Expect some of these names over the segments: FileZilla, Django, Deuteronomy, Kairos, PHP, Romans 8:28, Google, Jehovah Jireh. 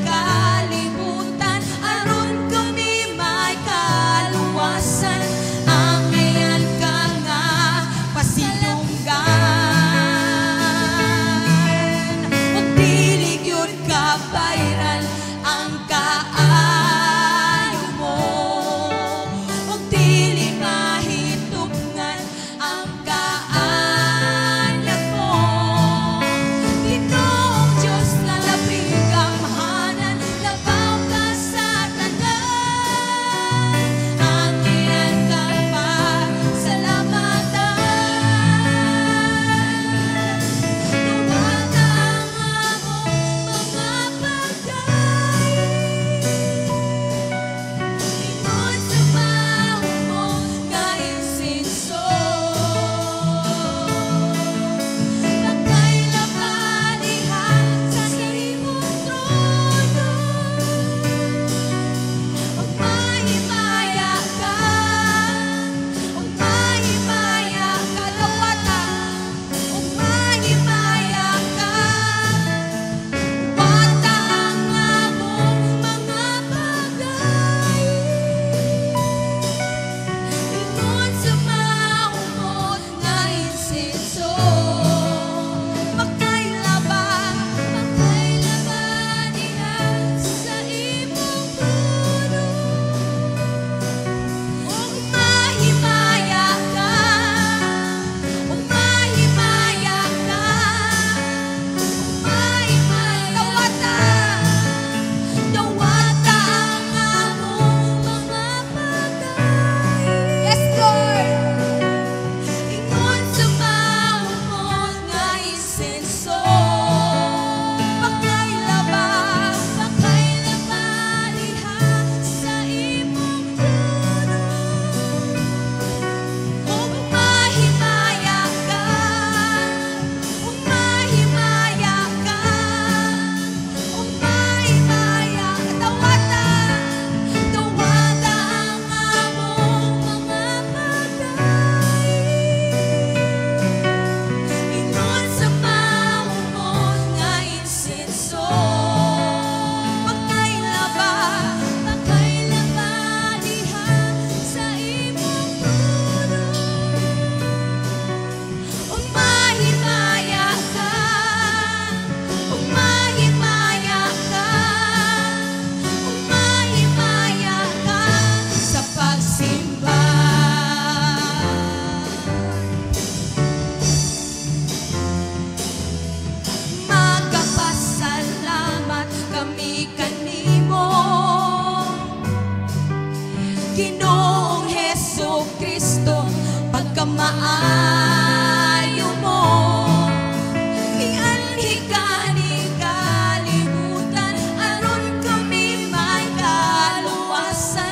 Kalimutan, aron kami may kaluwasan.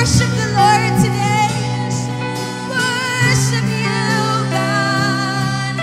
worship the Lord today. Worship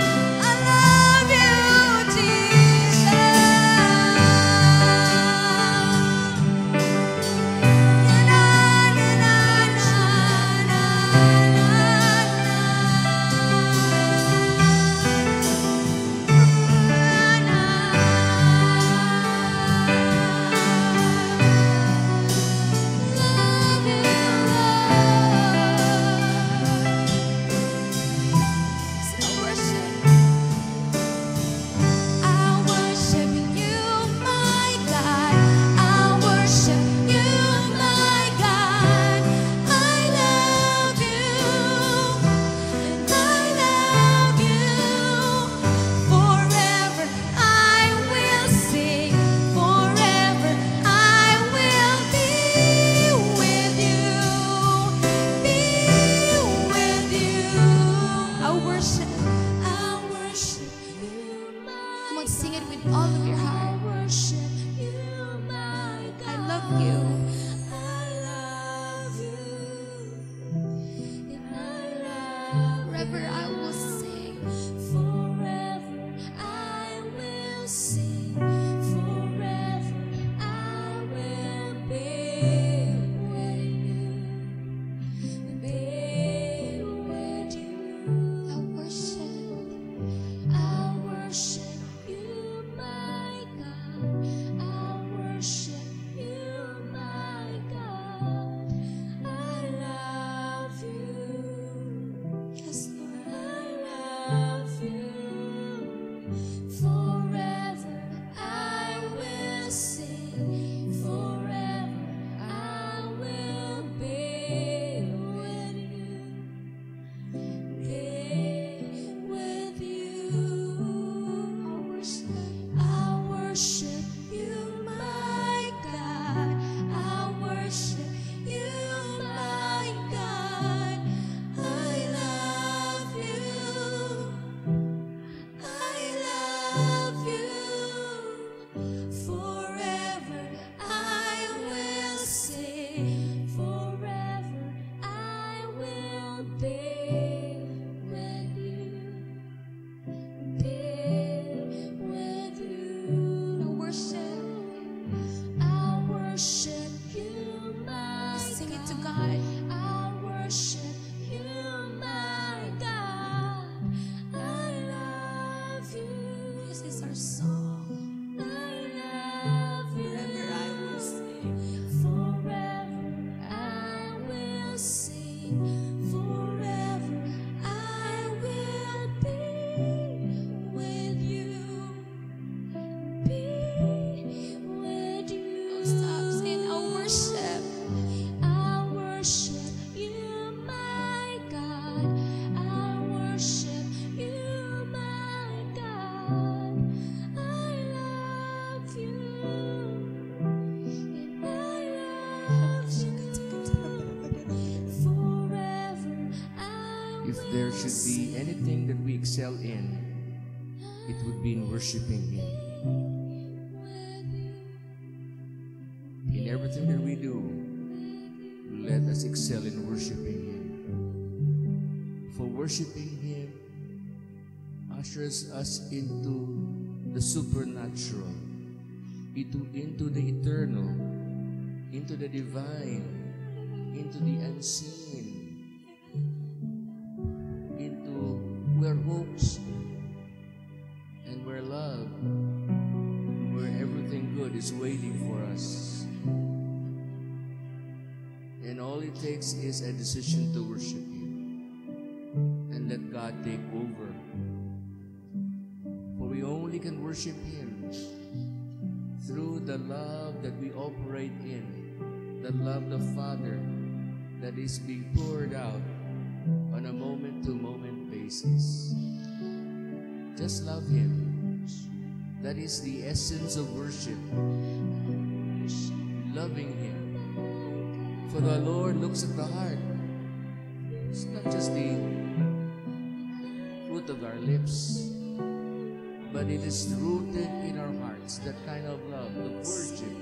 you, God. I love you, Jesus. Na, na, na, na, na, na. Excel in, it would be in worshiping Him. In everything that we do, let us excel in worshiping Him. For worshiping Him ushers us into the supernatural, into the eternal, into the divine, into the unseen. Where hopes and where love, where everything good is waiting for us. And all it takes is a decision to worship Him and let God take over. For we only can worship Him through the love that we operate in, the love of the Father that is being poured out on a moment-to-moment basis. Just love Him. That is the essence of worship. Loving Him. For the Lord looks at the heart. It's not just the fruit of our lips, but it is rooted in our hearts. That kind of love, the worship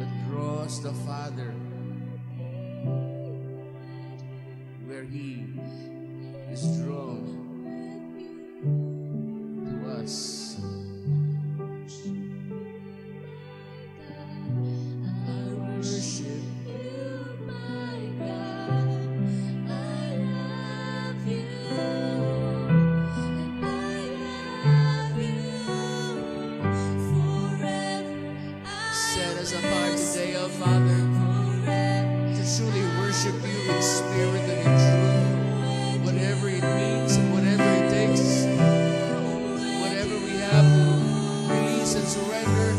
that draws the Father He is drawn to us. I worship you, my God. I love you, and I love you forever. Set us apart today, oh Father, to truly worship you in spirit and in truth. Whatever it means, whatever it takes, whatever we have to release and surrender,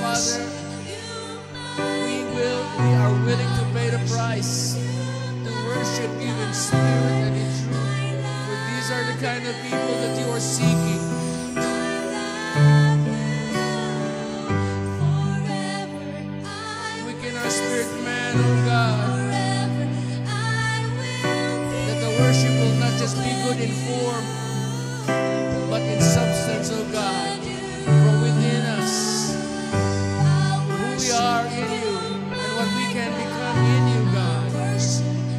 Father, we are willing to pay the price to worship you in spirit and in truth. For these are the kind of people that you are seeking. Quicken our spirit, man, oh God. Worship will not just be good in form, but in substance, oh God, from within us, who we are in you, and what we can become in you, God. I love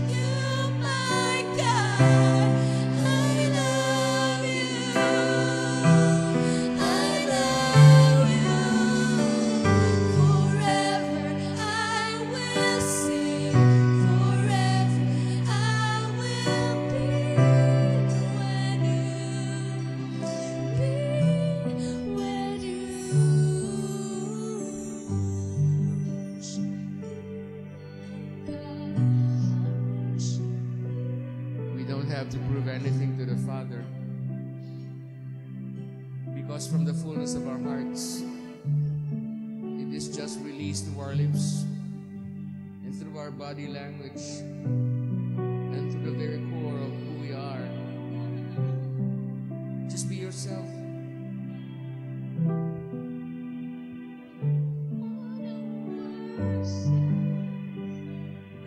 you, I love you, forever I will sing. To prove anything to the Father, because from the fullness of our hearts it is just released to our lips and through our body language and through the very core of who we are. Just be yourself.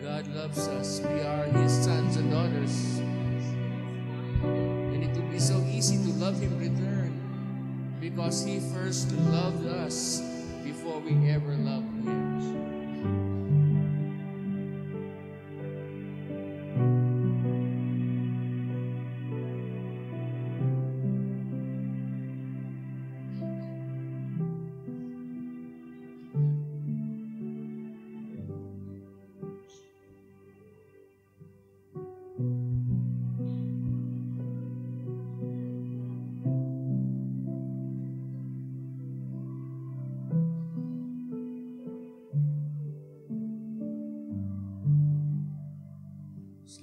God loves us. We are His sons and daughters. It's so easy to love Him return, because He first loved us before we ever loved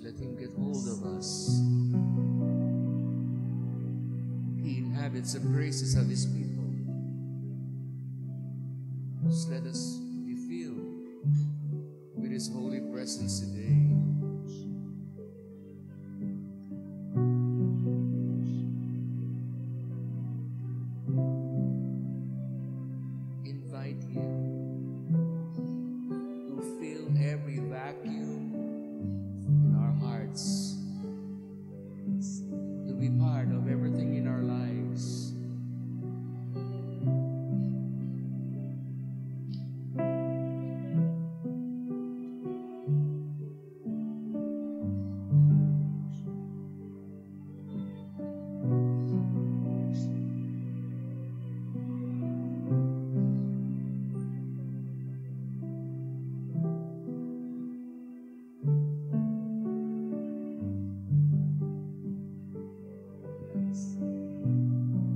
Let Him get hold of us. He inhabits the praises of His people. Just let us be filled with His holy presence today. Invite Him to fill every vacuum in our hearts, to be part of everything in our lives.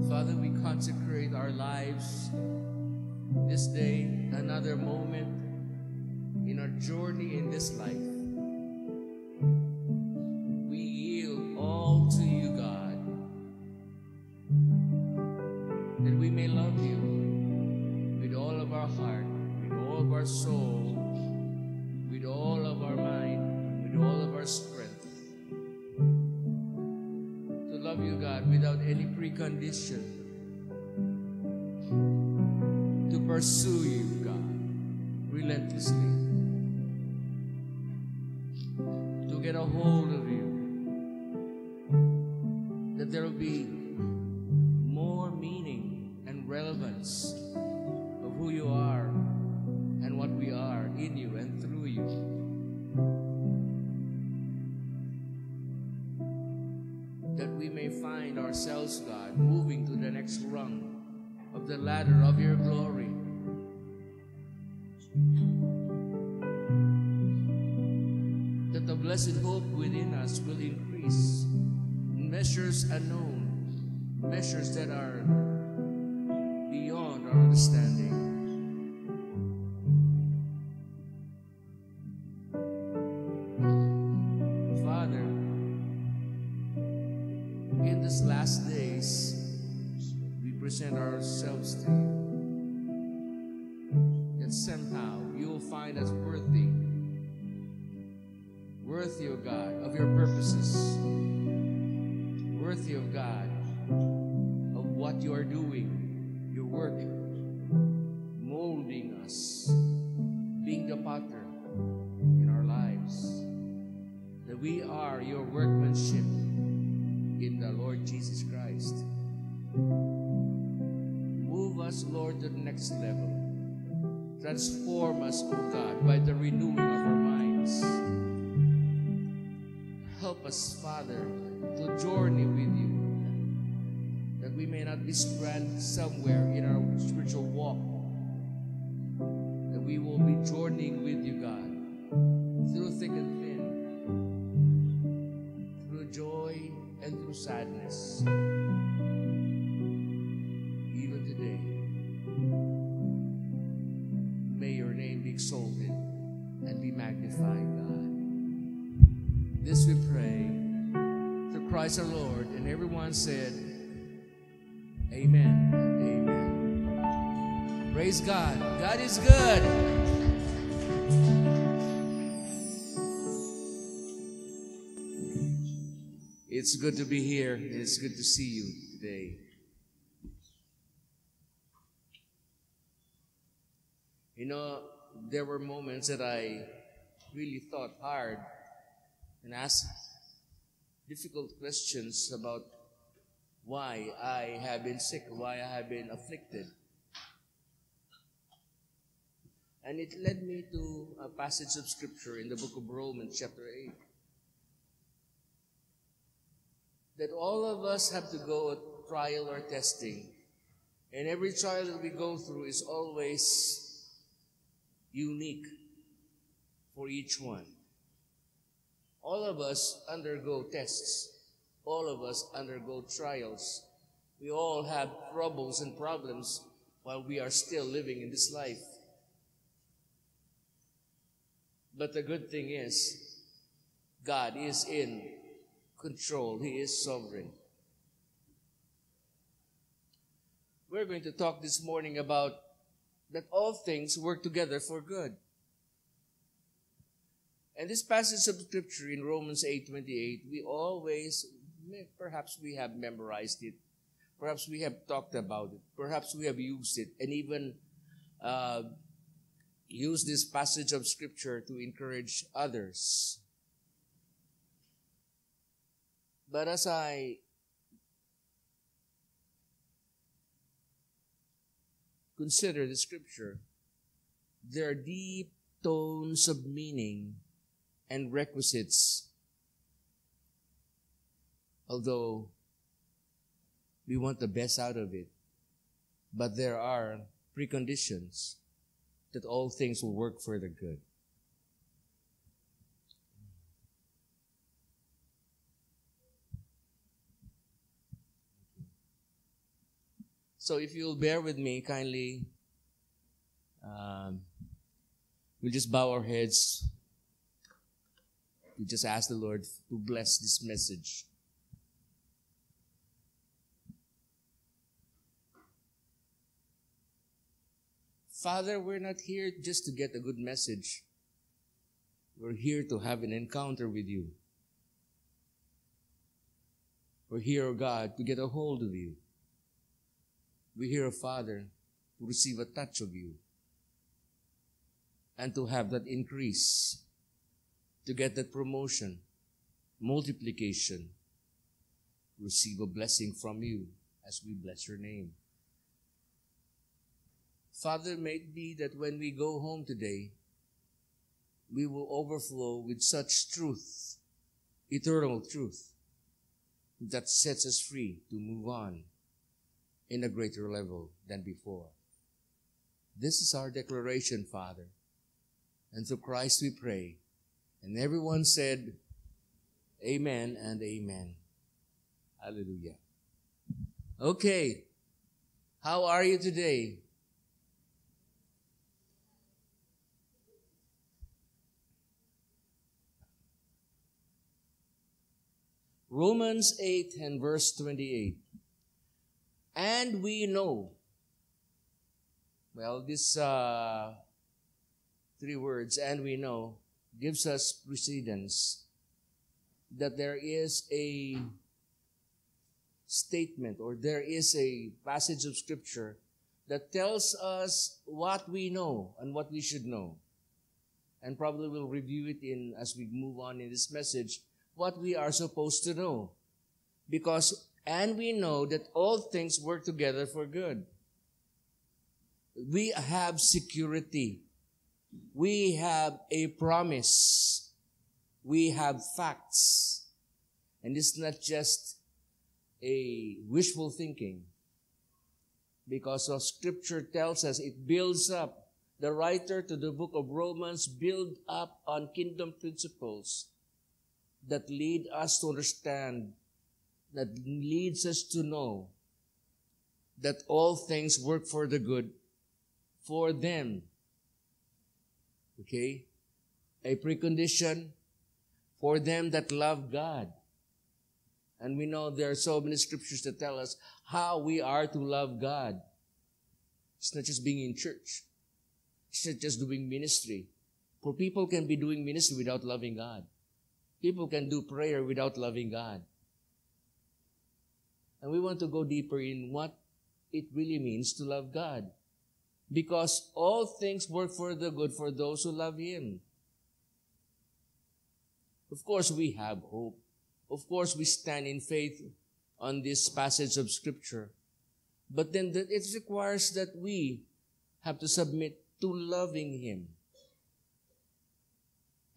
Father, we consecrate our lives this day, another moment in our journey in this life. We yield all to you, God, that we may love you with all of our heart, with all of our soul, with all of our mind, with all of our strength. Love you, God, without any precondition, to pursue you, God, relentlessly, to get a hold of you, that there will be more meaning and relevance of who you are and what we are in you and through you. ourselves, God, moving to the next rung of the ladder of your glory. That the blessed hope within us will increase in measures unknown, measures that are beyond our understanding. Last days, we present ourselves to you, that somehow you will find us worthy, O God, of your purposes, worthy, O God, of what you are doing, your work, molding us, being the potter in our lives, that we are your workmanship, in the Lord Jesus Christ. Move us, Lord, to the next level. Transform us, O God, by the renewing of our minds. Help us, Father, to journey with you, that we may not be stranded somewhere in our spiritual walk, that we will be journeying with you, God, through thick and thin, through joy, and through sadness, even today. May your name be exalted and be magnified, God. This we pray through Christ our Lord, and everyone said, amen and amen. Praise God. God is good. It's good to be here, and it's good to see you today. You know, there were moments that I really thought hard and asked difficult questions about why I have been sick, why I have been afflicted. And it led me to a passage of scripture in the book of Romans chapter 8. That all of us have to go at trial or testing. And every trial that we go through is always unique for each one. All of us undergo tests. All of us undergo trials. We all have troubles and problems while we are still living in this life. But the good thing is, God is in control. He is sovereign. We're going to talk this morning about that all things work together for good. And this passage of scripture in Romans 8:28, we always, perhaps we have memorized it, perhaps we have talked about it, perhaps we have used it, and even used this passage of scripture to encourage others. But as I consider the scripture, there are deep tones of meaning and requisites. Although we want the best out of it, but there are preconditions that all things will work for the good. So if you'll bear with me, kindly, we'll just bow our heads. We just ask the Lord to bless this message. Father, we're not here just to get a good message. We're here to have an encounter with you. We're here, O God, to get a hold of you. We hear, Father, to receive a touch of you and to have that increase, to get that promotion, multiplication, receive a blessing from you as we bless your name. Father, may it be that when we go home today, we will overflow with such truth, eternal truth, that sets us free to move on in a greater level than before. This is our declaration, Father. And through Christ we pray. And everyone said, amen and amen. Hallelujah. Okay. How are you today? Romans 8 and verse 28. And we know. Well, these three words, and we know, gives us precedence that there is a statement or there is a passage of Scripture that tells us what we know and what we should know. And probably we'll review it in as we move on in this message, what we are supposed to know. Because, and we know that all things work together for good. We have security. We have a promise. We have facts. And it's not just a wishful thinking. Because of Scripture tells us, it builds up. The writer to the book of Romans builds up on kingdom principles that lead us to understand, that leads us to know that all things work for the good for them. Okay? A precondition for them that love God. And we know there are so many scriptures that tell us how we are to love God. It's not just being in church. It's not just doing ministry. For people can be doing ministry without loving God. People can do prayer without loving God. And we want to go deeper in what it really means to love God. Because all things work for the good for those who love Him. Of course, we have hope. Of course, we stand in faith on this passage of Scripture. But then it requires that we have to submit to loving Him.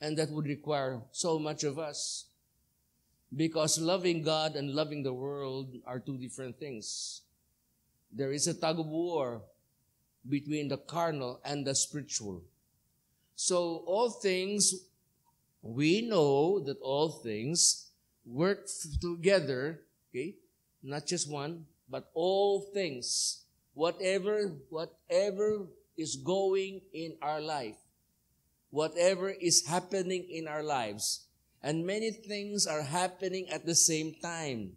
And that would require so much of us. Because loving God and loving the world are two different things. There is a tug of war between the carnal and the spiritual. So all things, we know that all things work together, okay? Not just one, but all things. Whatever is going in our life, whatever is happening in our lives, and many things are happening at the same time.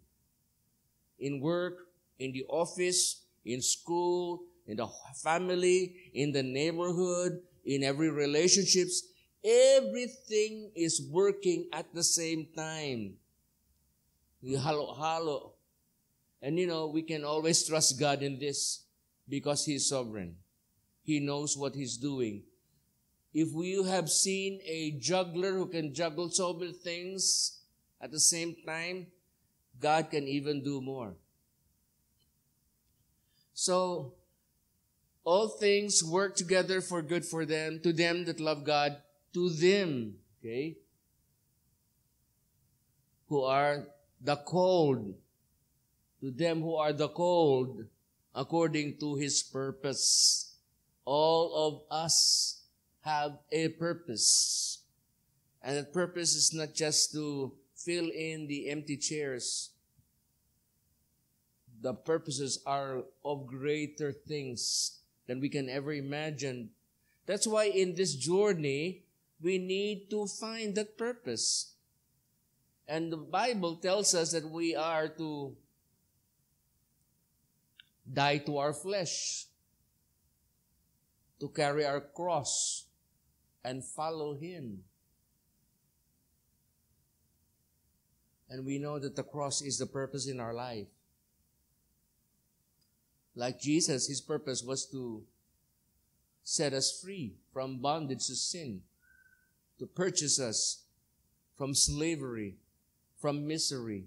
In work, in the office, in school, in the family, in the neighborhood, in every relationships, everything is working at the same time. Halo. And you know, we can always trust God in this because He is sovereign. He knows what He's doing. If you have seen a juggler who can juggle so many things at the same time, God can even do more. So, all things work together for good for them, to them that love God, to them, okay, who are the called, to them who are the called, according to His purpose. All of us have a purpose. And the purpose is not just to fill in the empty chairs. The purposes are of greater things than we can ever imagine. That's why in this journey, we need to find that purpose. And the Bible tells us that we are to die to our flesh, to carry our cross and follow Him. And we know that the cross is the purpose in our life. Like Jesus, His purpose was to set us free from bondage to sin, to purchase us from slavery, from misery,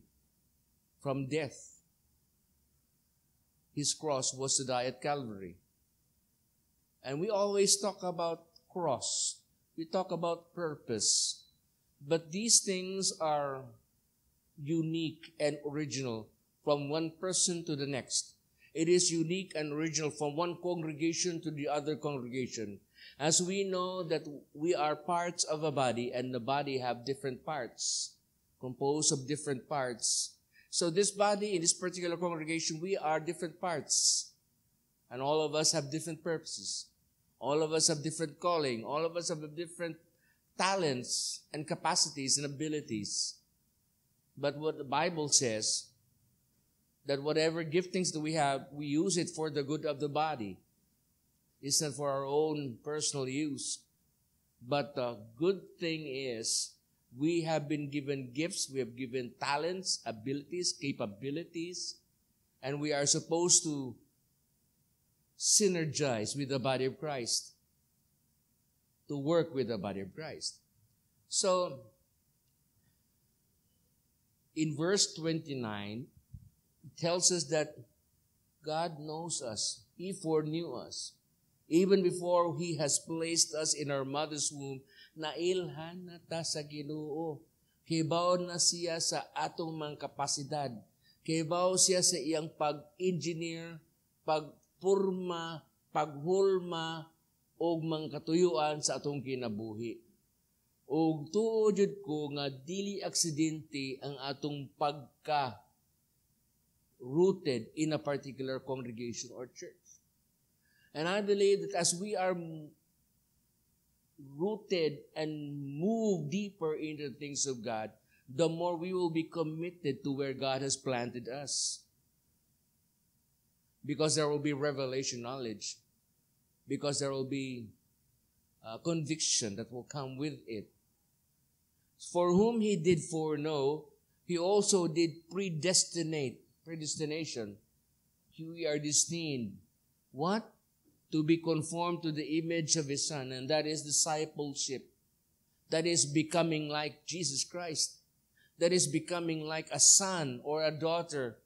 from death. His cross was to die at Calvary. And we always talk about cross. We talk about purpose. But these things are unique and original from one person to the next. It is unique and original from one congregation to the other congregation. As we know that we are parts of a body, and the body have different parts, composed of different parts. So this body, in this particular congregation, we are different parts. And all of us have different purposes. All of us have different calling. All of us have different talents and capacities and abilities. But what the Bible says, that whatever giftings that we have, we use it for the good of the body. It's not for our own personal use. But the good thing is, we have been given gifts, we have given talents, abilities, capabilities, and we are supposed to synergize with the body of Christ, to work with the body of Christ. So, in verse 29, it tells us that God knows us. He foreknew us. Even before He has placed us in our mother's womb, nailhan na ta sa Ginoo. Kibaw na siya sa atong mga kapasidad. Kibaw siya sa iyang pag-engineer, pagpurma, paghulma, og mga katuyuan sa atong kinabuhi. Og tuo jud ko nga dili aksidente ang atong pagka-rooted in a particular congregation or church. And I believe that as we are rooted and move deeper into the things of God, the more we will be committed to where God has planted us. Because there will be revelation knowledge. Because there will be conviction that will come with it. For whom He did foreknow, He also did predestinate. Predestination. We are destined. What? To be conformed to the image of His Son. And that is discipleship. That is becoming like Jesus Christ. That is becoming like a son or a daughter.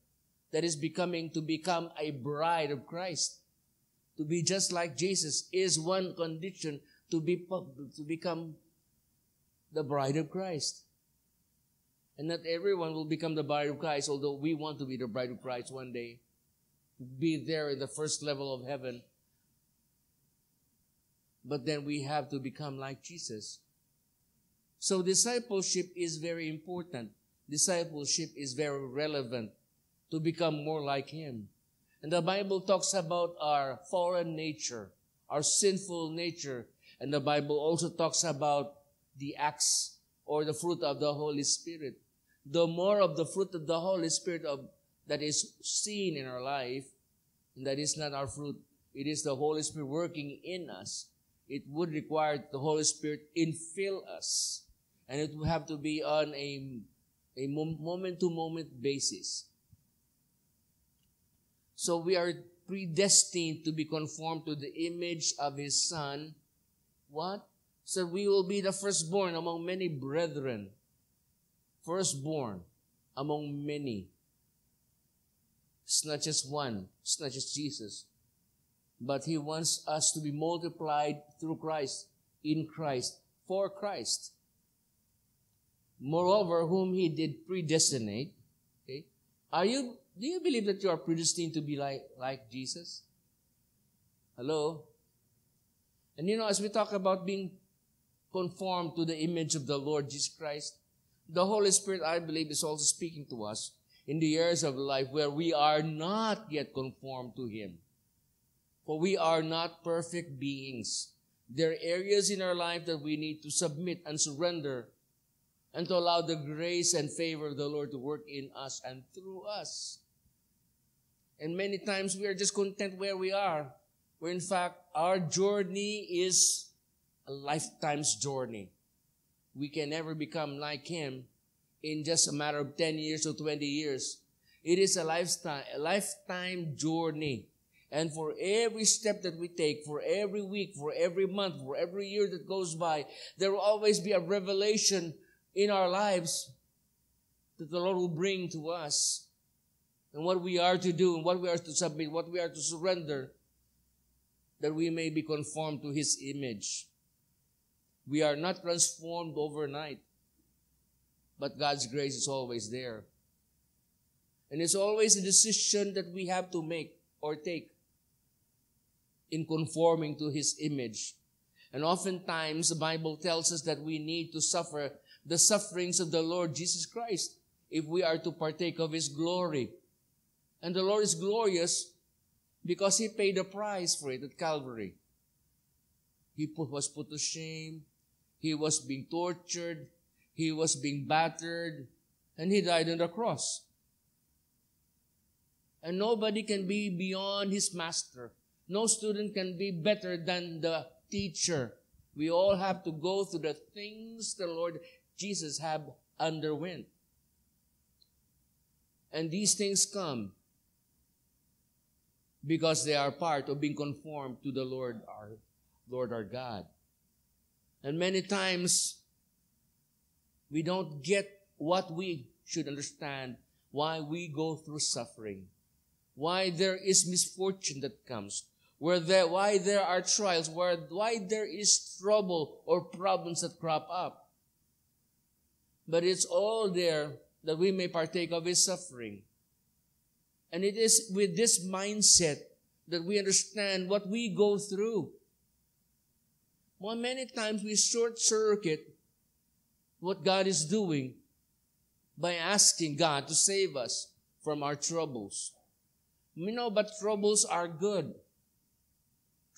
That is become a bride of Christ. To be just like Jesus is one condition to become the bride of Christ. And not everyone will become the bride of Christ, although we want to be the bride of Christ one day. Be there in the first level of heaven. But then we have to become like Jesus. So discipleship is very important. Discipleship is very relevant to become more like Him. And the Bible talks about our fallen nature, our sinful nature. And the Bible also talks about the acts or the fruit of the Holy Spirit. The more of the fruit of the Holy Spirit that is seen in our life, and that is not our fruit. It is the Holy Spirit working in us. It would require the Holy Spirit infill us. And it would have to be on a moment-to-moment basis. So we are predestined to be conformed to the image of His Son. What? So we will be the firstborn among many brethren. Firstborn among many. It's not just one. It's not just Jesus. But He wants us to be multiplied through Christ, in Christ, for Christ. Moreover, whom He did predestinate. Okay? Do you believe that you are predestined to be like Jesus? Hello? And you know, as we talk about being conformed to the image of the Lord Jesus Christ, the Holy Spirit, I believe, is also speaking to us in the years of life where we are not yet conformed to Him. For we are not perfect beings. There are areas in our life that we need to submit and surrender and to allow the grace and favor of the Lord to work in us and through us. And many times we are just content where we are, where in fact our journey is a lifetime's journey. We can never become like Him in just a matter of 10 years or 20 years. It is a lifetime journey. And for every step that we take, for every week, for every month, for every year that goes by, there will always be a revelation in our lives that the Lord will bring to us. And what we are to do, and what we are to submit, what we are to surrender, that we may be conformed to His image. We are not transformed overnight. But God's grace is always there. And it's always a decision that we have to make or take in conforming to His image. And oftentimes, the Bible tells us that we need to suffer the sufferings of the Lord Jesus Christ if we are to partake of His glory. And the Lord is glorious because He paid a price for it at Calvary. He was put to shame. He was being tortured. He was being battered. And He died on the cross. And nobody can be beyond his master. No student can be better than the teacher. We all have to go through the things the Lord Jesus have underwent. And these things come because they are part of being conformed to the Lord our God. And many times, we don't get what we should understand, why we go through suffering, why there is misfortune that comes, why there are trials, why there is trouble or problems that crop up. But it's all there that we may partake of His suffering. And it is with this mindset that we understand what we go through. Well, many times we short-circuit what God is doing by asking God to save us from our troubles. You know, but troubles are good.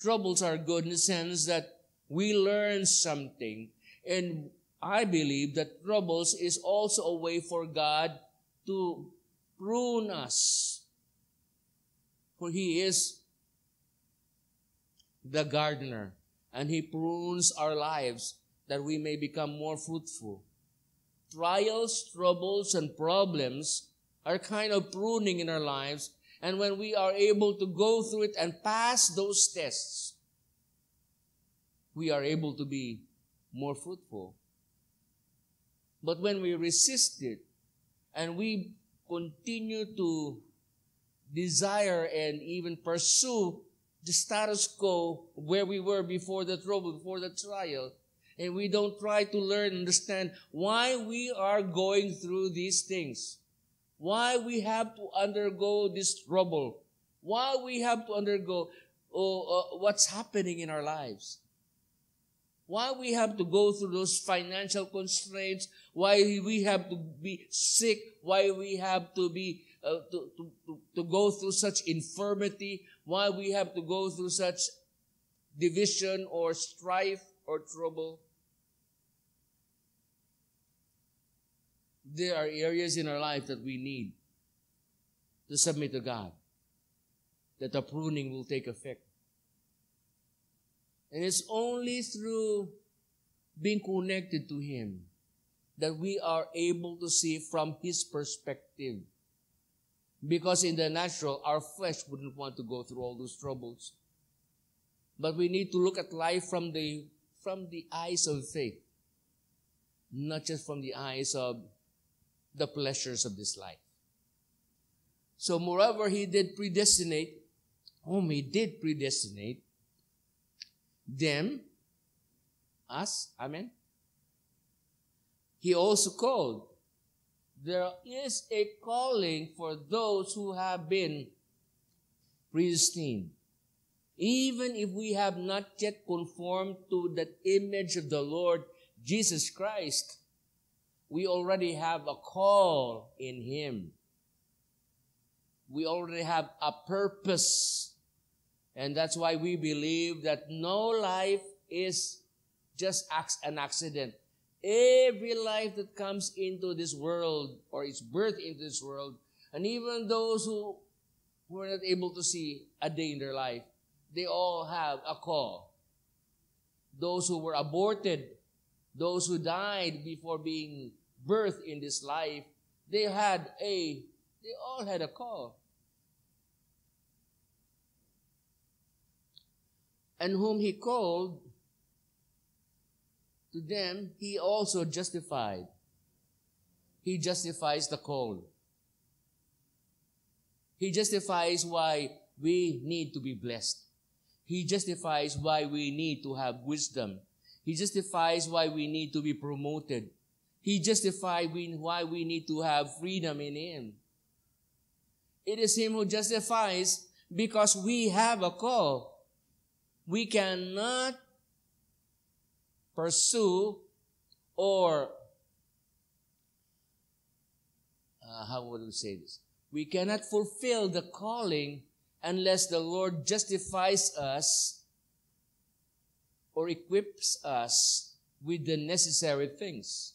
Troubles are good in the sense that we learn something. And I believe that troubles is also a way for God to prune us. For He is the gardener. And He prunes our lives that we may become more fruitful. Trials, troubles, and problems are kind of pruning in our lives. And when we are able to go through it and pass those tests, we are able to be more fruitful. But when we resist it and we continue to desire and even pursue the status quo where we were before the trouble, before the trial, and we don't try to learn and understand why we are going through these things, why we have to undergo this trouble, why we have to undergo what's happening in our lives, why we have to go through those financial constraints, why we have to be sick, why we have to be to go through such infirmity, why we have to go through such division or strife or trouble. There are areas in our life that we need to submit to God, that the pruning will take effect. And it's only through being connected to Him that we are able to see from His perspective. Because in the natural, our flesh wouldn't want to go through all those troubles. But we need to look at life from the eyes of faith, not just from the eyes of the pleasures of this life. So moreover, He did predestinate them, us, amen. He also called. There is a calling for those who have been predestined. Even if we have not yet conformed to that image of the Lord Jesus Christ, we already have a call in Him. We already have a purpose. And that's why we believe that no life is just an accident. Every life that comes into this world or is birthed into this world, and even those who were not able to see a day in their life, they all have a call. Those who were aborted, those who died before being birthed in this life, they all had a call. And whom He called, to them He also justified. He justifies the called. He justifies why we need to be blessed. He justifies why we need to have wisdom. He justifies why we need to be promoted. He justified why we need to have freedom in Him. It is Him who justifies because we have a call. We cannot pursue or, how would we say this? We cannot fulfill the calling unless the Lord justifies us or equips us with the necessary things.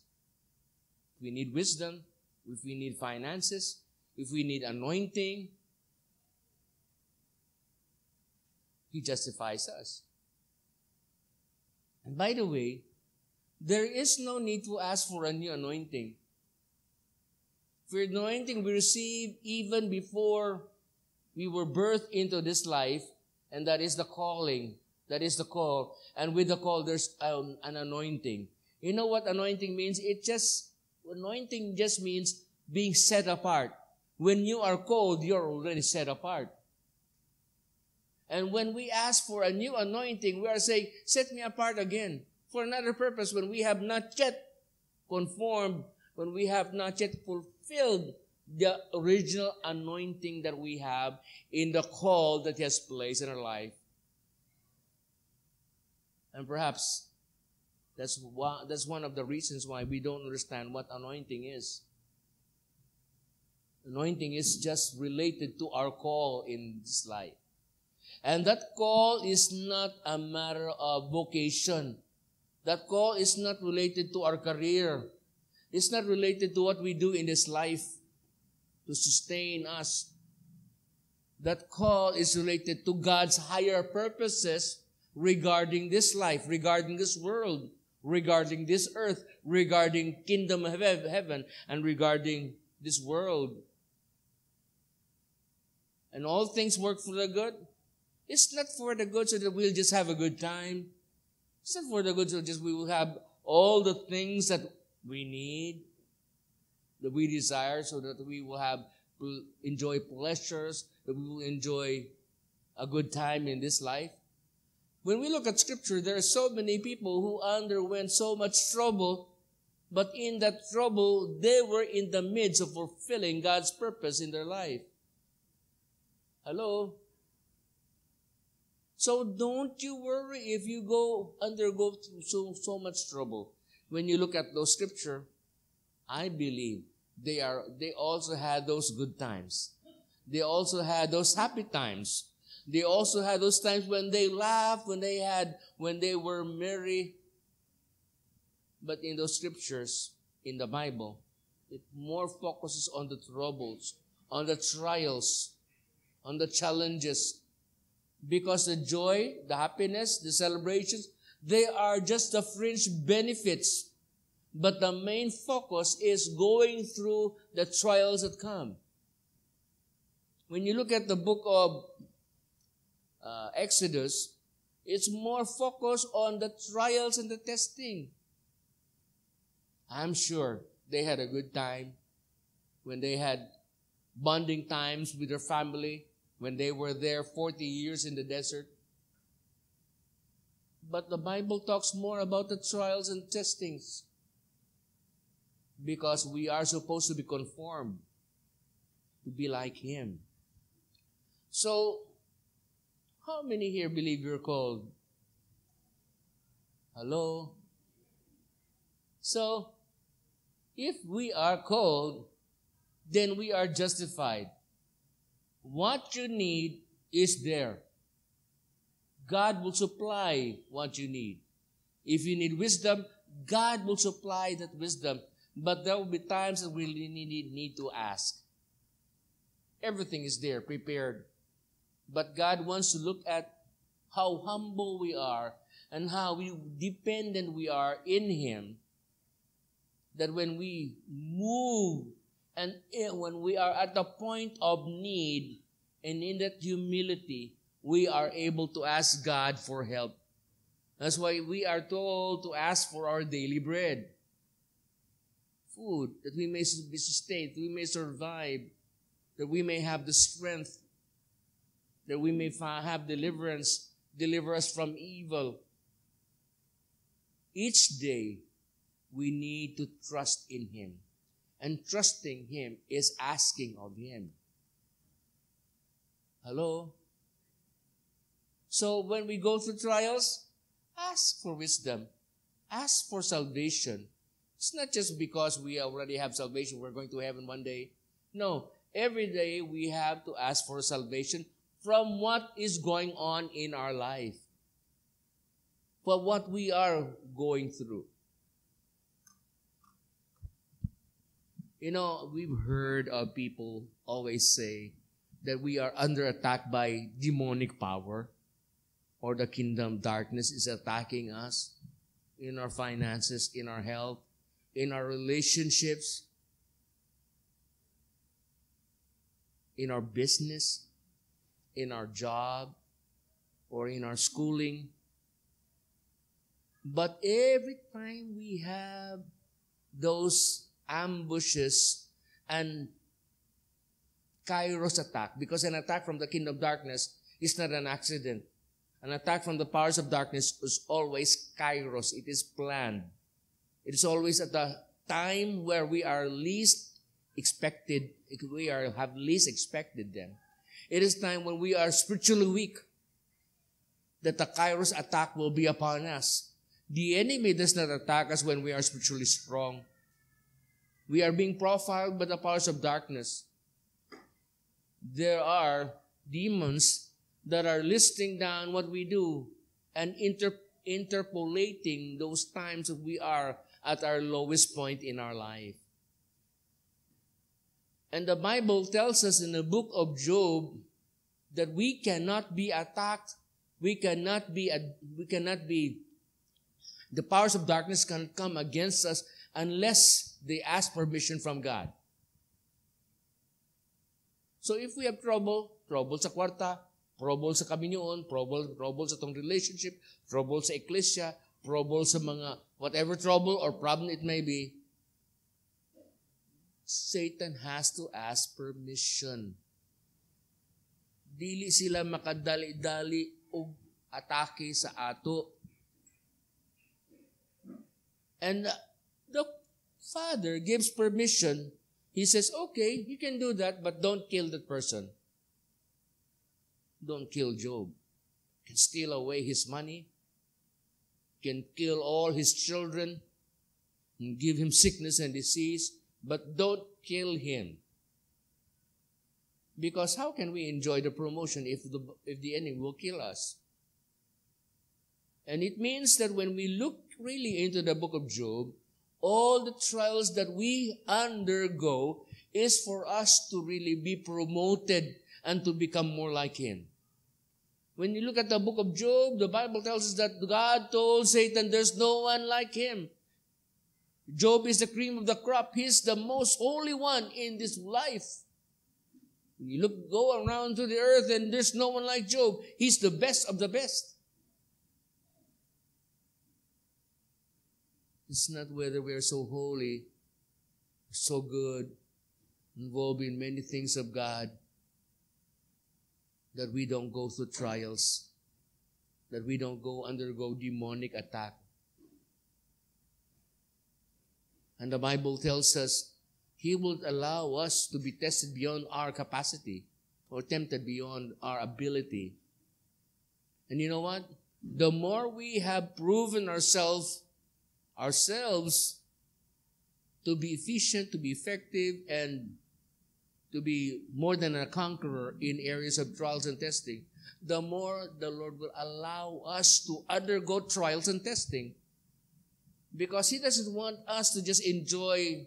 If we need wisdom, if we need finances, if we need anointing, He justifies us. And by the way, there is no need to ask for a new anointing. For anointing we receive even before we were birthed into this life, and that is the calling. That is the call. And with the call, there's an anointing. You know what anointing means? Anointing just means being set apart. When you are called, you're already set apart. And when we ask for a new anointing, we are saying, set me apart again for another purpose, when we have not yet conformed, when we have not yet fulfilled the original anointing that we have in the call that He has placed in our life. And perhaps that's one of the reasons why we don't understand what anointing is. Anointing is just related to our call in this life. And that call is not a matter of vocation. That call is not related to our career. It's not related to what we do in this life to sustain us. That call is related to God's higher purposes regarding this life, regarding this world, regarding this earth, regarding kingdom of heaven, and regarding this world. And all things work for the good. It's not for the good so that we'll just have a good time. It's not for the good so just we will have all the things that we need, that we desire, so that we will enjoy pleasures, that we will enjoy a good time in this life. When we look at Scripture, there are so many people who underwent so much trouble, but in that trouble, they were in the midst of fulfilling God's purpose in their life. Hello? So don't you worry if you undergo so much trouble. When you look at those Scripture, I believe they also had those good times. They also had those happy times. They also had those times when they laughed, when they were merry. But in those Scriptures, in the Bible, it more focuses on the troubles, on the trials, on the challenges. Because the joy, the happiness, the celebrations, they are just the fringe benefits. But the main focus is going through the trials that come. When you look at the book of Exodus, it's more focused on the trials and the testing. I'm sure they had a good time when they had bonding times with their family, when they were there 40 years in the desert. But the Bible talks more about the trials and testings because we are supposed to be conformed, to be like Him. So, how many here believe you're called? Hello? So, if we are called, then we are justified. What you need is there. God will supply what you need. If you need wisdom, God will supply that wisdom. But there will be times that we need to ask. Everything is there, prepared. But God wants to look at how humble we are and how dependent we are in Him. That when we move and when we are at the point of need and in that humility, we are able to ask God for help. That's why we are told to ask for our daily bread, food, that we may be sustained, that we may survive, that we may have the strength, that we may have deliverance, deliver us from evil. Each day, we need to trust in Him. And trusting Him is asking of Him. Hello? So when we go through trials, ask for wisdom. Ask for salvation. It's not just because we already have salvation, we're going to heaven one day. No, every day we have to ask for salvation from what is going on in our life, for what we are going through. You know, we've heard of people always say that we are under attack by demonic power, or the kingdom darkness is attacking us in our finances, in our health, in our relationships, in our business, in our job, or in our schooling. But every time we have those ambushes and Kairos attack, because an attack from the kingdom of darkness is not an accident. An attack from the powers of darkness is always Kairos. It is planned. It is always at the time where we are least expected, have least expected them. It is time when we are spiritually weak that the Kairos attack will be upon us. The enemy does not attack us when we are spiritually strong. We are being profiled by the powers of darkness. There are demons that are listing down what we do and interpolating those times that we are at our lowest point in our life. And the Bible tells us in the book of Job that we cannot be attacked. The powers of darkness can come against us unless they ask permission from God. So if we have trouble sa kwarta, trouble sa kabinuon, trouble sa tong relationship, trouble sa ecclesia, trouble sa mga whatever trouble or problem it may be, Satan has to ask permission. Dili sila makadali-dali og atake sa ato. And the Father gives permission. He says, okay, you can do that, but don't kill that person. Don't kill Job. Can steal away his money. Can kill all his children. And give him sickness and disease. But don't kill him. Because how can we enjoy the promotion if the enemy will kill us? And it means that when we look really into the book of Job, all the trials that we undergo is for us to really be promoted and to become more like Him. When you look at the book of Job, the Bible tells us that God told Satan, there's no one like him. Job is the cream of the crop. He's the most holy one in this life. You go around to the earth and there's no one like Job. He's the best of the best. It's not whether we are so holy, so good, involved in many things of God, that we don't go through trials, that we don't undergo demonic attack. And the Bible tells us He will allow us to be tested beyond our capacity or tempted beyond our ability. And you know what? The more we have proven ourselves to be efficient, to be effective, and to be more than a conqueror in areas of trials and testing, the more the Lord will allow us to undergo trials and testing. Because He doesn't want us to just enjoy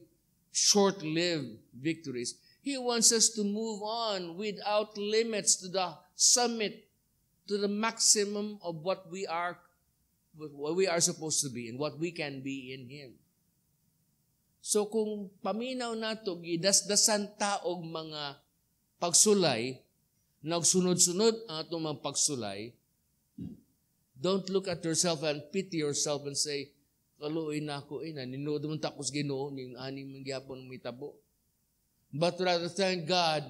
short-lived victories. He wants us to move on without limits to the summit, to the maximum of what we are supposed to be and what we can be in Him. So kung paminaw nato gidasdasan ta og mga pagsulay, nagsunod-sunod ang atong mga pagsulay, don't look at yourself and pity yourself and say, kaluoy na ako, naninood mong takos ginoon, yung aning mangyapon may tabo. But rather thank God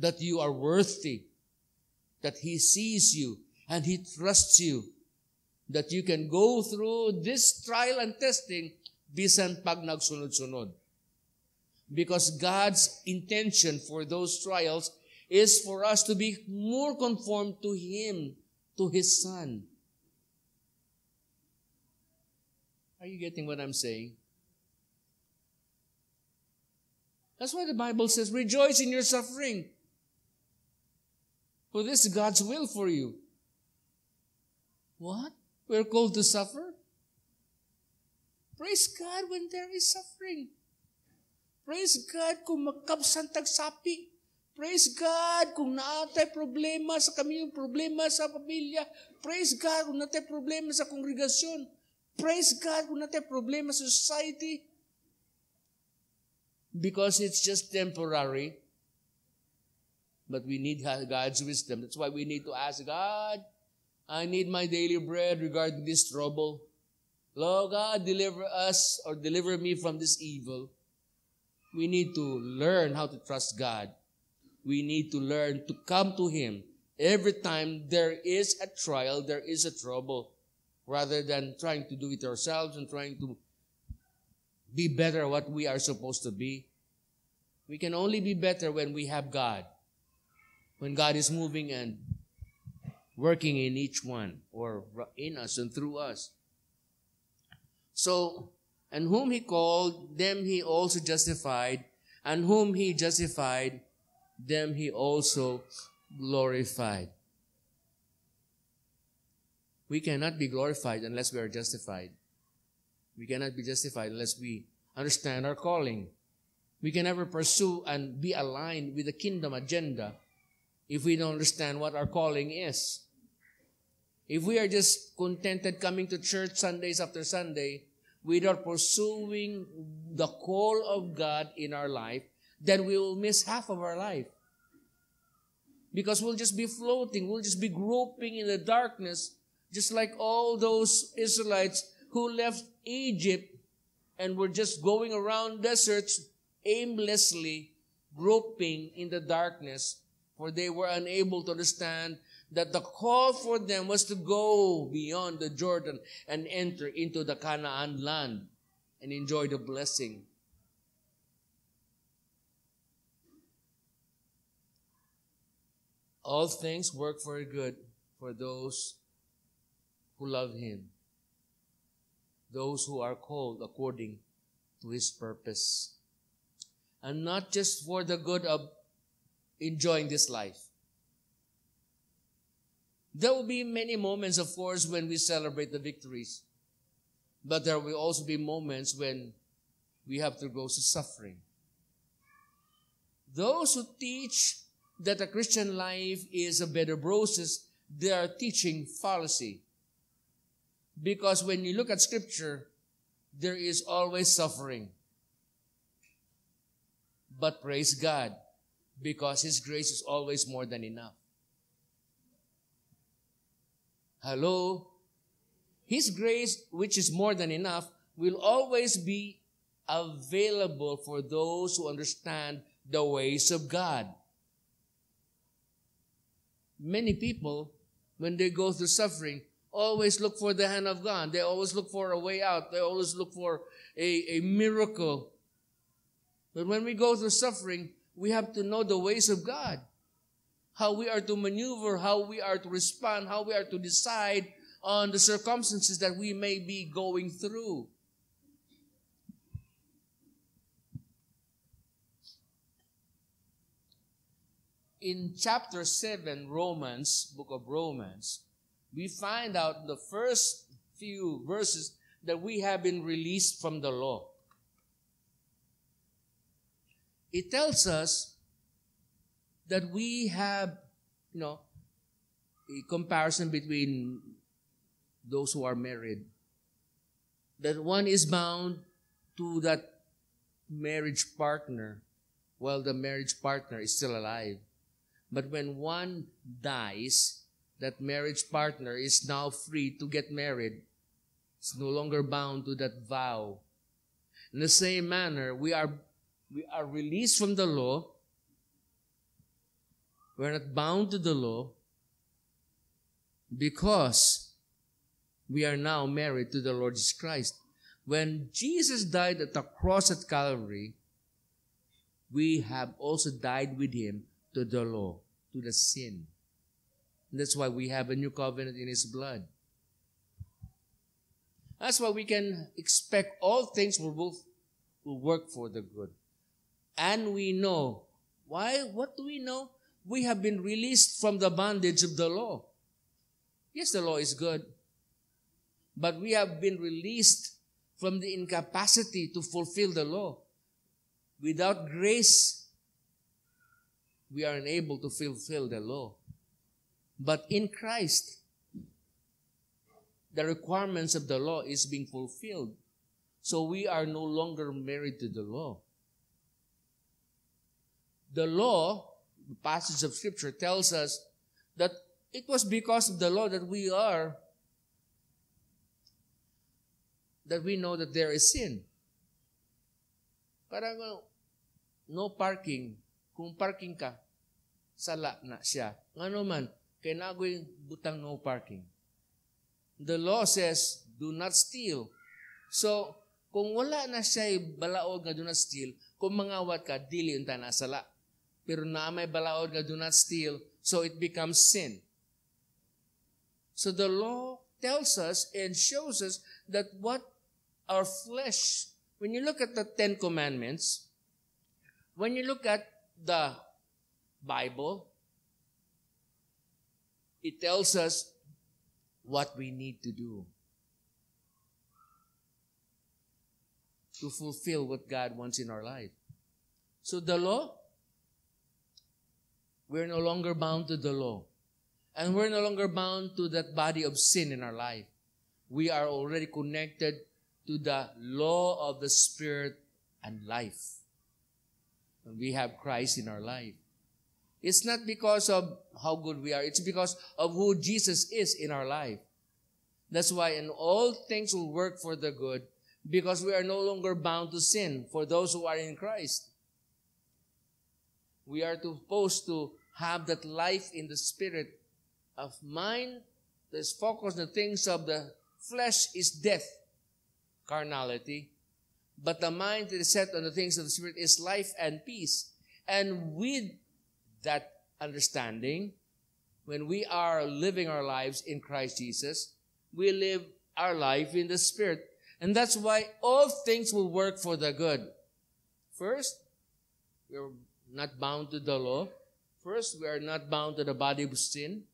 that you are worthy, that He sees you and He trusts you, that you can go through this trial and testing bisan pag nagsunod-sunod. Because God's intention for those trials is for us to be more conformed to Him, to His Son. Are you getting what I'm saying? That's why the Bible says, rejoice in your suffering. For this is God's will for you. What? We're called to suffer? Praise God when there is suffering. Praise God kung magkapsantagsapi. Praise God kung naatay problema sa kami, yung problema sa pamilya. Praise God kung naatay problema sa kongregasyon. Praise God kung naatay problema sa society. Because it's just temporary. But we need God's wisdom. That's why we need to ask God, I need my daily bread regarding this trouble. Lord God, deliver us or deliver me from this evil. We need to learn how to trust God. We need to learn to come to Him every time there is a trial, there is a trouble, rather than trying to do it ourselves and trying to be better what we are supposed to be. We can only be better when we have God, when God is moving and working in each one or in us and through us. So, and whom He called, them He also justified, and whom He justified, them He also glorified. We cannot be glorified unless we are justified. We cannot be justified unless we understand our calling. We can never pursue and be aligned with the kingdom agenda if we don't understand what our calling is. If we are just contented coming to church Sundays after Sunday without pursuing the call of God in our life, then we will miss half of our life. Because we'll just be floating, we'll just be groping in the darkness, just like all those Israelites who left Egypt and were just going around deserts aimlessly, groping in the darkness, for they were unable to understand that the call for them was to go beyond the Jordan and enter into the Canaan land and enjoy the blessing. All things work for good for those who love Him, those who are called according to His purpose. And not just for the good of enjoying this life. There will be many moments, of course, when we celebrate the victories. But there will also be moments when we have to go to suffering. Those who teach that a Christian life is a bed of roses, they are teaching fallacy. Because when you look at Scripture, there is always suffering. But praise God, because His grace is always more than enough. Hello? His grace, which is more than enough, will always be available for those who understand the ways of God. Many people, when they go through suffering, always look for the hand of God. They always look for a way out. They always look for a miracle. But when we go through suffering, we have to know the ways of God. How we are to maneuver, how we are to respond, how we are to decide on the circumstances that we may be going through. In chapter 7, Romans, book of Romans, we find out the first few verses that we have been released from the law. It tells us that we have, a comparison between those who are married. That one is bound to that marriage partner while the marriage partner is still alive. But when one dies, that marriage partner is now free to get married. It's no longer bound to that vow. In the same manner, we are released from the law. We're not bound to the law because we are now married to the Lord Jesus Christ. When Jesus died at the cross at Calvary, we have also died with him to the law, to the sin. And that's why we have a new covenant in his blood. That's why we can expect all things will work for the good. And we know. Why? What do we know? We have been released from the bondage of the law. Yes, the law is good. But we have been released from the incapacity to fulfill the law. Without grace, we are unable to fulfill the law. But in Christ, the requirements of the law is being fulfilled. So we are no longer married to the law. The law, the passage of Scripture tells us that it was because of the law that we know that there is sin. Parang no parking. Kung parking ka, sala na siya. Ngano man, kay nagoy butang no parking. The law says, do not steal. So, kung wala na siya balaod nga do not steal, kung mangawat ka, dili unta na sala. Pero na may balaod nga do not steal, so it becomes sin. So the law tells us and shows us that what our flesh, when you look at the Ten Commandments, when you look at the Bible, it tells us what we need to do to fulfill what God wants in our life. So the law, we're no longer bound to the law. And we're no longer bound to that body of sin in our life. We are already connected to the law of the Spirit and life. And we have Christ in our life. It's not because of how good we are. It's because of who Jesus is in our life. That's why in all things will work for the good, because we are no longer bound to sin for those who are in Christ. We are supposed to have that life in the Spirit of mind. This focus on the things of the flesh is death, carnality. But the mind that is set on the things of the Spirit is life and peace. And with that understanding, when we are living our lives in Christ Jesus, we live our life in the Spirit. And that's why all things will work for the good. First, we're not bound to the law. First, we are not bound to the body of sin.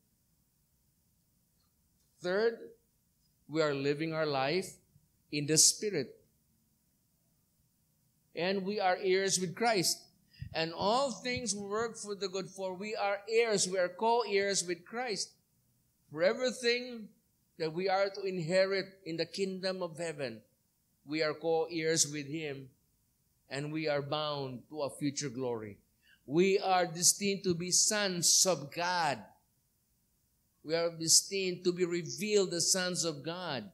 Third, we are living our life in the Spirit. And we are heirs with Christ. And all things work for the good, for we are heirs, we are co-heirs with Christ. For everything that we are to inherit in the kingdom of heaven, we are co-heirs with him, and we are bound to a future glory. We are destined to be sons of God. We are destined to be revealed the sons of God.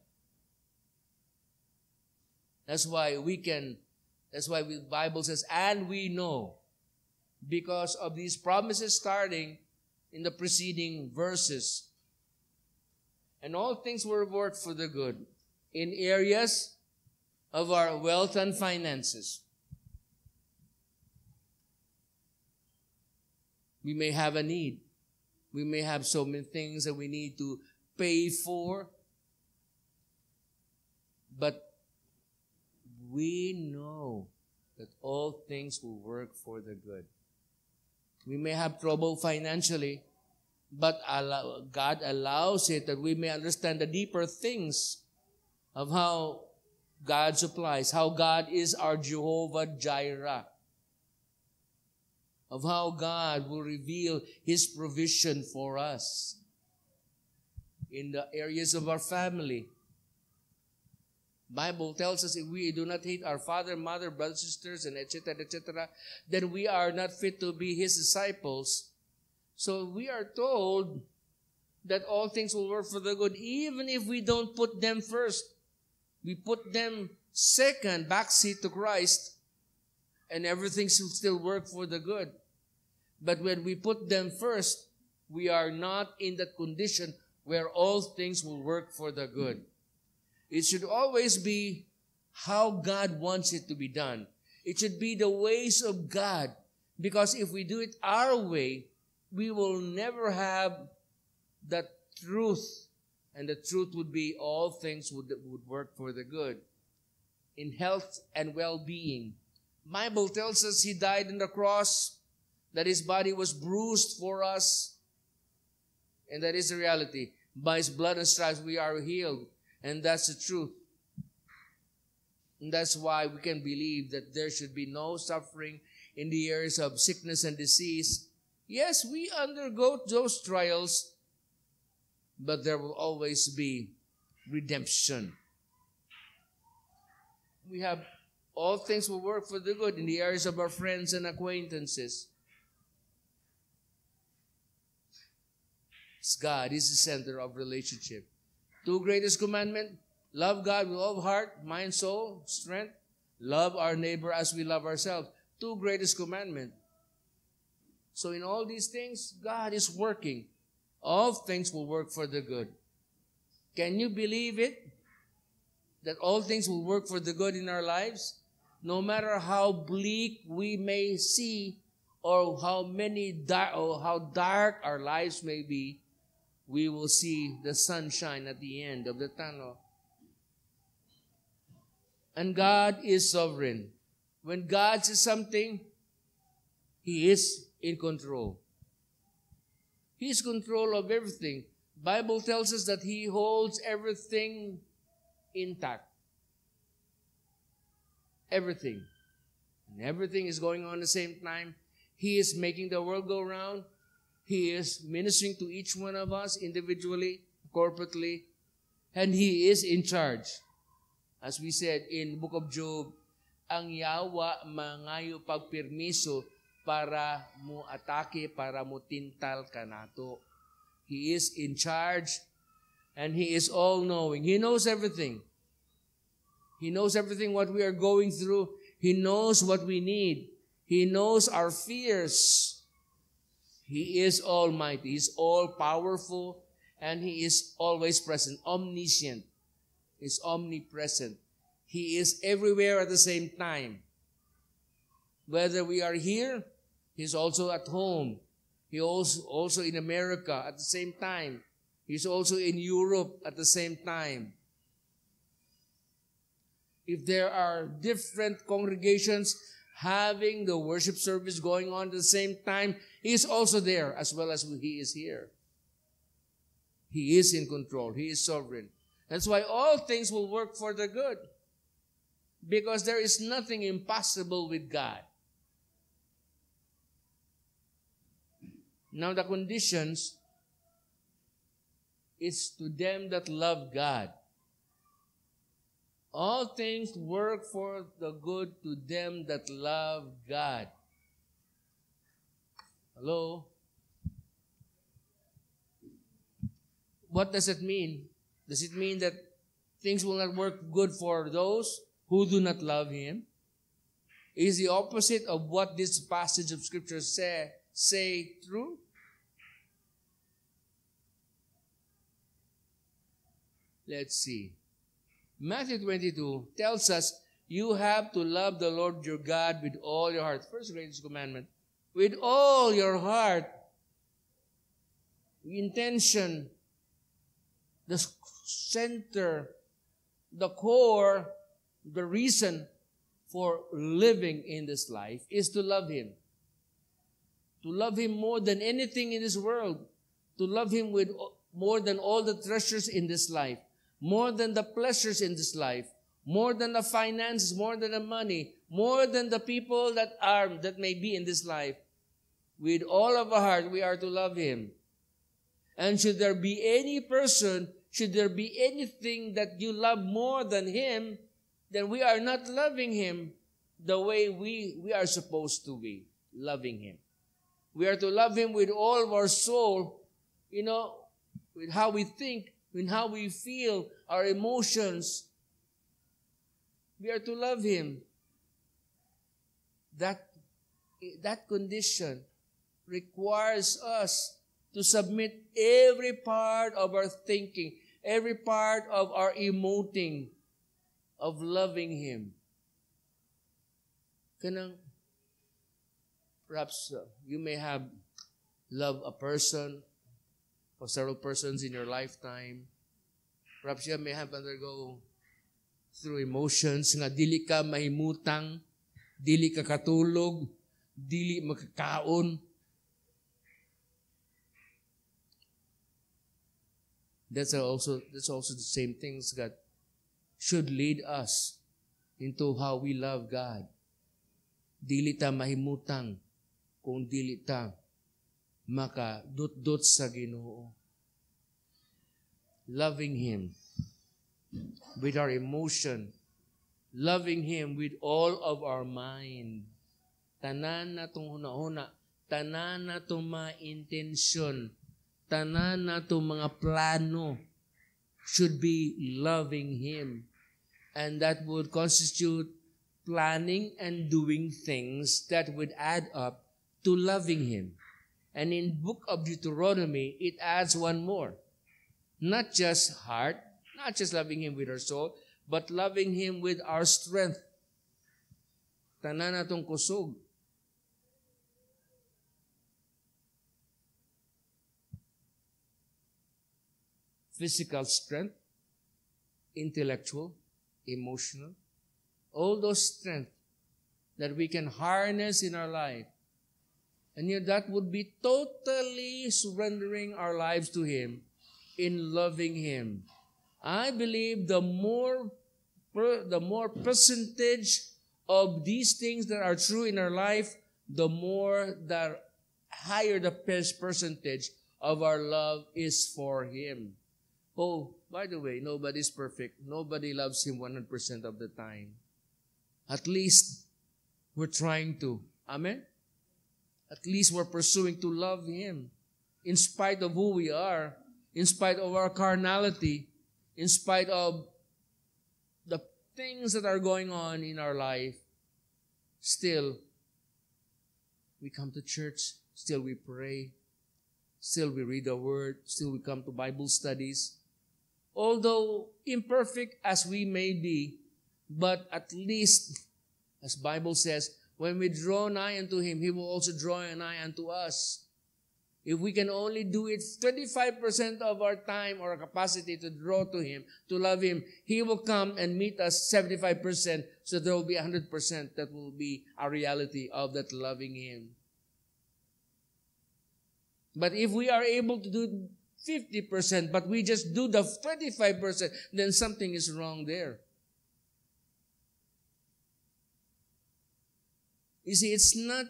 That's why the Bible says, and we know, because of these promises starting in the preceding verses. And all things were worked for the good in areas of our wealth and finances. We may have a need. We may have so many things that we need to pay for. But we know that all things will work for the good. We may have trouble financially, but God allows it that we may understand the deeper things of how God supplies, how God is our Jehovah Jireh, of how God will reveal his provision for us in the areas of our family. Bible tells us if we do not hate our father, mother, brothers, sisters, and etc., then we are not fit to be his disciples. So we are told that all things will work for the good, even if we don't put them first. We put them second, backseat to Christ, and everything should still work for the good. But when we put them first, we are not in that condition where all things will work for the good. It should always be how God wants it to be done. It should be the ways of God. Because if we do it our way, we will never have the truth. And the truth would be all things would work for the good. In health and well-being, Bible tells us He died on the cross, that His body was bruised for us. And that is the reality. By His blood and stripes we are healed. And that's the truth. And that's why we can believe that there should be no suffering in the areas of sickness and disease. Yes, we undergo those trials, but there will always be redemption. We have all things will work for the good in the areas of our friends and acquaintances. God is the center of relationship. Two greatest commandments, love God with all heart, mind, soul, strength. Love our neighbor as we love ourselves. Two greatest commandments. So in all these things, God is working. All things will work for the good. Can you believe it? That all things will work for the good in our lives? No matter how bleak we may see or how dark our lives may be, we will see the sunshine at the end of the tunnel. And God is sovereign. When God says something, He is in control. He is in control of everything. The Bible tells us that He holds everything intact. Everything. And everything is going on at the same time. He is making the world go round. He is ministering to each one of us individually, corporately, and He is in charge. As we said in the book of Job, ang yawa mangayo pagpermiso para mo atake, para mo tintal kanato. He is in charge and He is all-knowing. He knows everything. He knows everything what we are going through. He knows what we need. He knows our fears. He is almighty. He is all-powerful. And He is always present. Omniscient. He is omnipresent. He is everywhere at the same time. Whether we are here, He is also at home. He is also in America at the same time. He is also in Europe at the same time. If there are different congregations having the worship service going on at the same time, He is also there as well as He is here. He is in control. He is sovereign. That's why all things will work for the good. Because there is nothing impossible with God. Now the conditions is to them that love God. All things work for the good to them that love God. Hello? What does it mean? Does it mean that things will not work good for those who do not love Him? It is the opposite of what this passage of Scripture say true? Let's see. Matthew 22 tells us, you have to love the Lord your God with all your heart. First greatest commandment. With all your heart. The intention, the center, the core, the reason for living in this life is to love Him. To love Him more than anything in this world. To love Him with more than all the treasures in this life. More than the pleasures in this life, more than the finances, more than the money, more than the people that may be in this life. With all of our heart, we are to love Him. And should there be any person, should there be anything that you love more than Him, then we are not loving Him the way we are supposed to be loving Him. We are to love Him with all of our soul, with how we think, in how we feel, our emotions. We are to love Him. That condition requires us to submit every part of our thinking, every part of our emoting, of loving Him. Kanang, perhaps you may have loved a person or several persons in your lifetime. Perhaps you may have undergo through emotions nga dili ka mahimutang, dili ka katulog, dili makakaon. That's also the same things that should lead us into how we love God. Dili ta mahimutang kung dili ta makadut-dut sa Ginoo. Loving Him with our emotion, loving Him with all of our mind. Tanan na itong huna-huna, tanan na itong mga intention, tanan na itong mga plano should be loving Him. And that would constitute planning and doing things that would add up to loving Him. And in book of Deuteronomy, it adds one more. Not just heart, not just loving Him with our soul, but loving Him with our strength. Tanan atong kusog. Physical strength, intellectual, emotional, all those strength that we can harness in our life. And yet that would be totally surrendering our lives to Him in loving Him. I believe the more percentage of these things that are true in our life, the higher the percentage of our love is for Him. Oh, by the way, nobody's perfect. Nobody loves Him 100% of the time. At least we're trying to. Amen? At least we're pursuing to love Him in spite of who we are, in spite of our carnality, in spite of the things that are going on in our life. Still, we come to church. Still, we pray. Still, we read the Word. Still, we come to Bible studies. Although imperfect as we may be, but at least, as Bible says, when we draw nigh unto Him, He will also draw nigh unto us. If we can only do it 25% of our time or our capacity to draw to Him, to love Him, He will come and meet us 75%, so there will be 100% that will be a reality of that loving Him. But if we are able to do 50%, but we just do the 25%, then something is wrong there. You see, it's not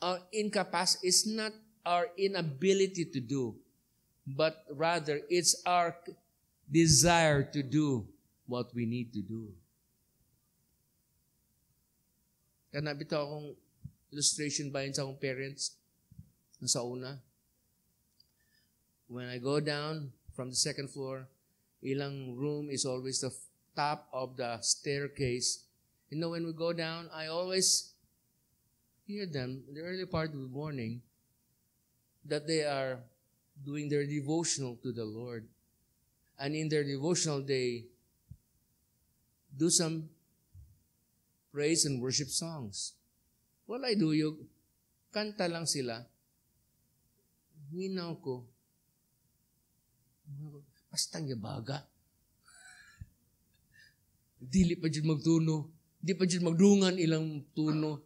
our incapacity, it's not our inability to do, but rather it's our desire to do what we need to do. Kaya nabito akong illustration bayan sa akong parents. Sa una, when I go down from the second floor, ilang room is always the top of the staircase. You know, when we go down, I always hear them in the early part of the morning that they are doing their devotional to the Lord. And in their devotional, they do some praise and worship songs. Well, I do yung kanta lang sila. Ninaw ko, pastang yabaga. Dili pa dyan magtuno. Di pa dyan magdungan ilang tuno.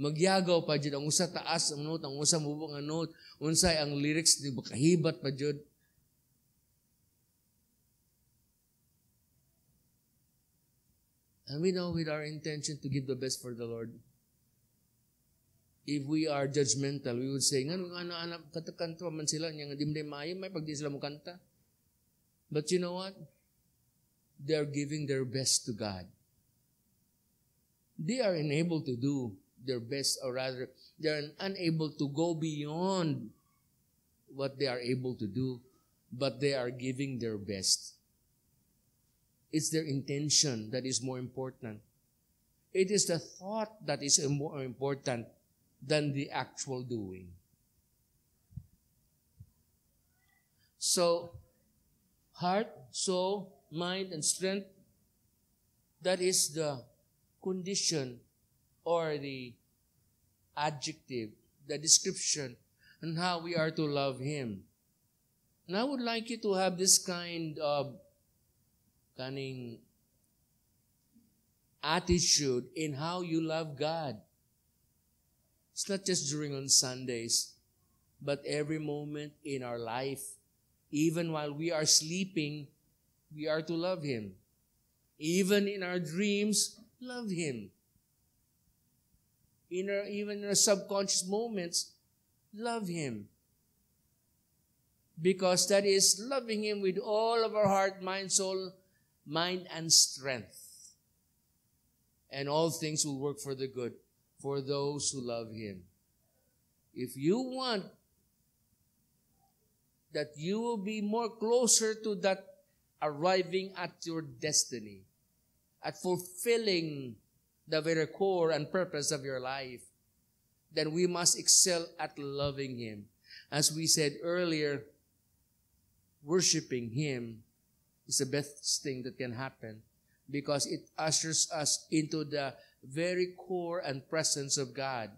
Magyagaw pa dyan. Ang usa taas ang note, ang usa mubang ang note. Unsay ang lyrics, di ba kahibat pa dyan. And we know with our intention to give the best for the Lord, if we are judgmental, we would say, nga nung anak-anak, katakanta man sila, nga dimday maayo, may pagdi sila mukanta. But you know what? They are giving their best to God. They are unable to do their best, or rather, they are unable to go beyond what they are able to do, but they are giving their best. It's their intention that is more important. It is the thought that is more important than the actual doing. So, heart, soul, mind, and strength, that is the condition or the adjective, the description, and how we are to love Him. And I would like you to have this kind of cunning attitude in how you love God. It's not just during on Sundays, but every moment in our life. Even while we are sleeping, we are to love Him. Even in our dreams, love Him. Even in our subconscious moments, love Him. Because that is loving Him with all of our heart, mind, soul, mind, and strength. And all things will work for the good for those who love Him. If you want that you will be more closer to that arriving at your destiny, at fulfilling the very core and purpose of your life, then we must excel at loving Him. As we said earlier, worshiping Him is the best thing that can happen because it ushers us into the very core and presence of God.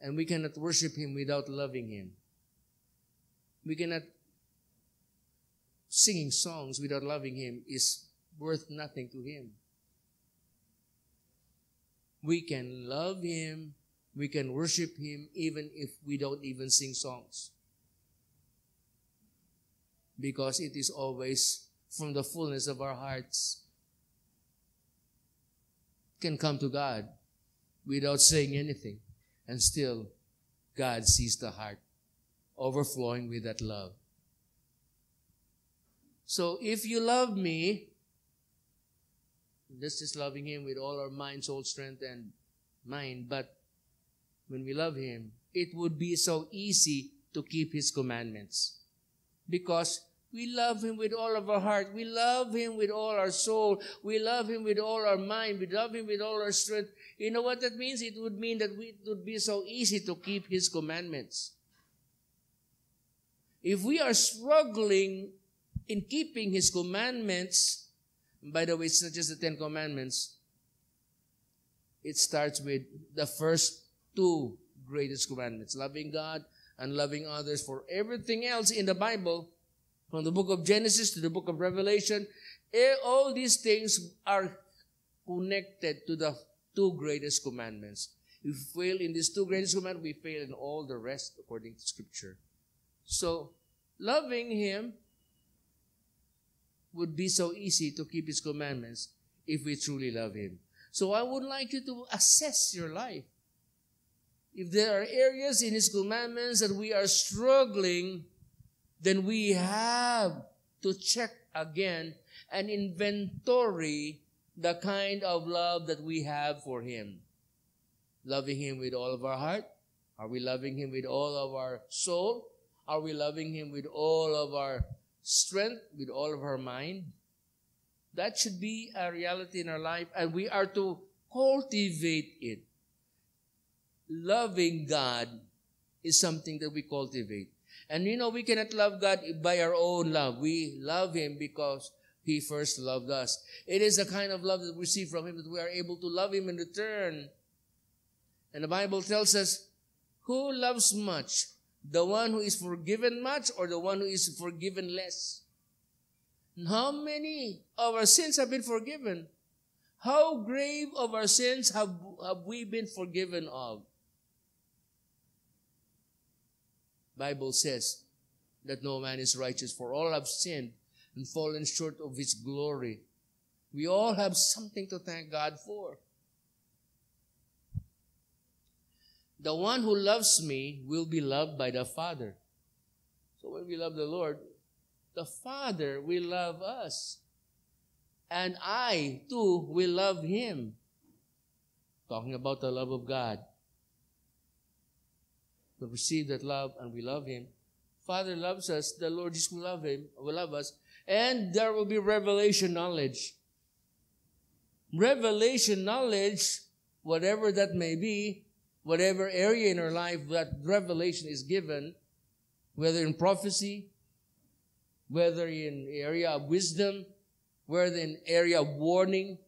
And we cannot worship Him without loving Him. We cannot singing songs without loving Him is worth nothing to Him. We can love Him, we can worship Him even if we don't even sing songs. Because it is always from the fullness of our hearts. Can come to God without saying anything, and still God sees the heart overflowing with that love. So if you love me, this is loving Him with all our mind, soul, strength, and mind. But when we love Him, it would be so easy to keep His commandments. Because we love Him with all of our heart. We love Him with all our soul. We love Him with all our mind. We love Him with all our strength. You know what that means? It would mean that it would be so easy to keep His commandments. If we are struggling in keeping His commandments, and by the way, it's not just the 10 commandments. It starts with the first two greatest commandments, loving God and loving others. For everything else in the Bible, from the book of Genesis to the book of Revelation, all these things are connected to the two greatest commandments. If we fail in these two greatest commandments, we fail in all the rest according to Scripture. So, loving Him would be so easy to keep His commandments if we truly love Him. So, I would like you to assess your life. If there are areas in His commandments that we are struggling, then we have to check again and inventory the kind of love that we have for Him. Loving Him with all of our heart. Are we loving Him with all of our soul? Are we loving Him with all of our strength, with all of our mind? That should be a reality in our life, and we are to cultivate it. Loving God is something that we cultivate. And you know, we cannot love God by our own love. We love Him because He first loved us. It is the kind of love that we receive from Him that we are able to love Him in return. And the Bible tells us, who loves much? The one who is forgiven much or the one who is forgiven less? And how many of our sins have been forgiven? How grave of our sins have we been forgiven of? Bible says that no man is righteous, for all have sinned and fallen short of His glory. We all have something to thank God for. The one who loves me will be loved by the Father. So when we love the Lord, the Father will love us. And I, too, will love Him. Talking about the love of God. We receive that love and we love Him. Father loves us. The Lord just will love Him, will love us. And there will be revelation knowledge. Revelation knowledge, whatever that may be, whatever area in our life that revelation is given, whether in prophecy, whether in area of wisdom, whether in area of warning.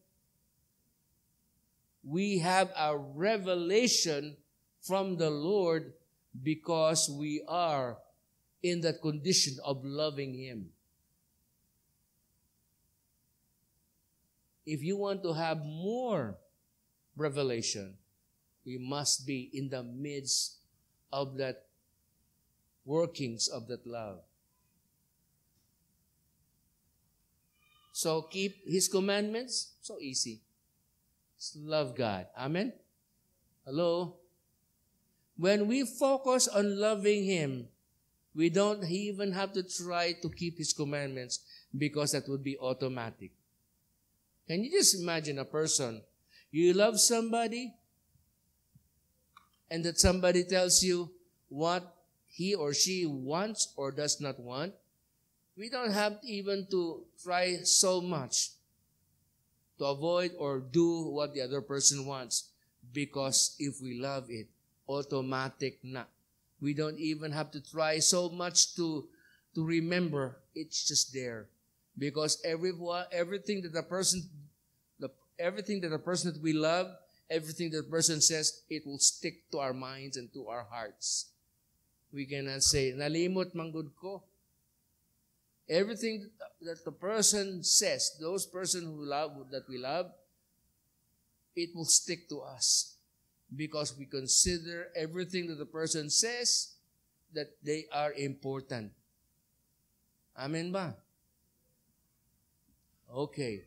We have a revelation from the Lord because we are in that condition of loving Him. If you want to have more revelation, we must be in the midst of that workings of that love. So keep His commandments. So easy. Just love God. Amen? Hello? When we focus on loving Him, we don't even have to try to keep His commandments because that would be automatic. Can you just imagine a person? You love somebody and that somebody tells you what he or she wants or does not want. We don't have even to try so much to avoid or do what the other person wants because if we love it, automatic na. We don't even have to try so much to remember. It's just there because everything that the person that we love, everything that the person says, it will stick to our minds and to our hearts. We cannot say, nalimot manggod ko. Everything that the person says, those person who love that we love, it will stick to us because we consider everything that the person says that they are important. Amen ba? Okay.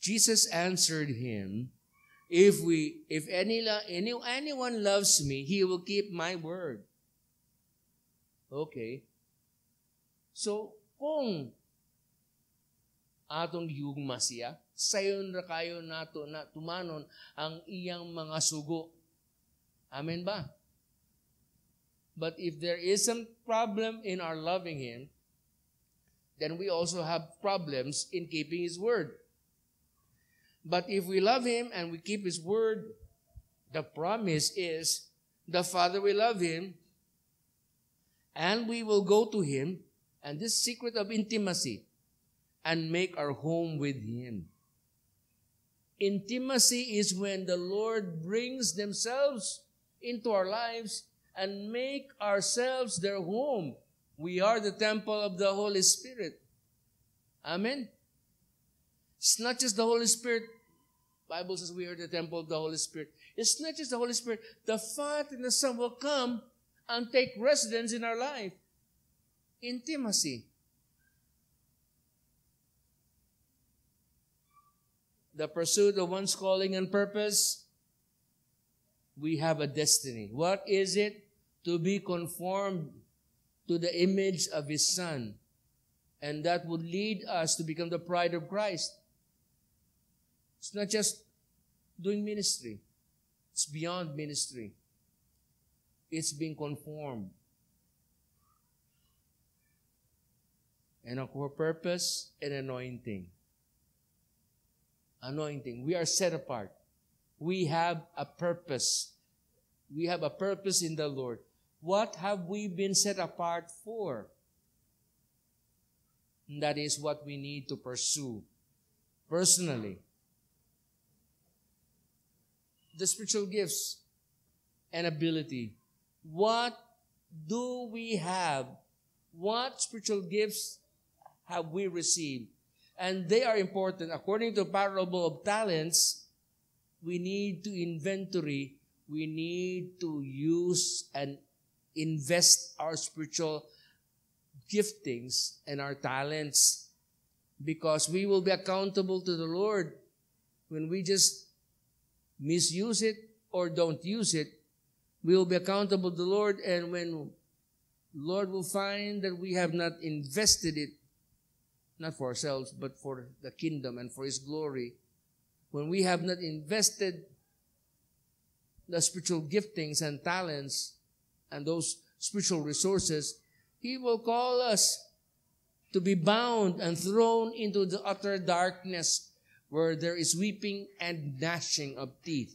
Jesus answered him, If anyone loves me, he will keep my word. Okay. So, kung atong yugma siya, sayon ra kayo nato na tumanon ang iyang mga sugo. Amen ba? But if there is some problem in our loving Him, then we also have problems in keeping His word. But if we love Him and we keep His word, the promise is the Father will love Him and we will go to Him and this secret of intimacy and make our home with Him. Intimacy is when the Lord brings themselves into our lives and make ourselves their home. We are the temple of the Holy Spirit. Amen? It's not just the Holy Spirit. The Bible says we are the temple of the Holy Spirit. It's not just the Holy Spirit. The Father and the Son will come and take residence in our life. Intimacy. The pursuit of one's calling and purpose. We have a destiny. What is it? To be conformed to the image of His Son. And that would lead us to become the bride of Christ. It's not just doing ministry. It's beyond ministry. It's being conformed. And a core purpose and anointing. Anointing. We are set apart. We have a purpose. We have a purpose in the Lord. What have we been set apart for? And that is what we need to pursue personally. The spiritual gifts and ability. What do we have? What spiritual gifts have we received? And they are important. According to the parable of talents, we need to inventory. We need to use and invest our spiritual giftings and our talents because we will be accountable to the Lord when we just misuse it or don't use it. We will be accountable to the Lord, and when Lord will find that we have not invested it, not for ourselves, but for the kingdom and for His glory, when we have not invested the spiritual giftings and talents and those spiritual resources, He will call us to be bound and thrown into the utter darkness where there is weeping and gnashing of teeth.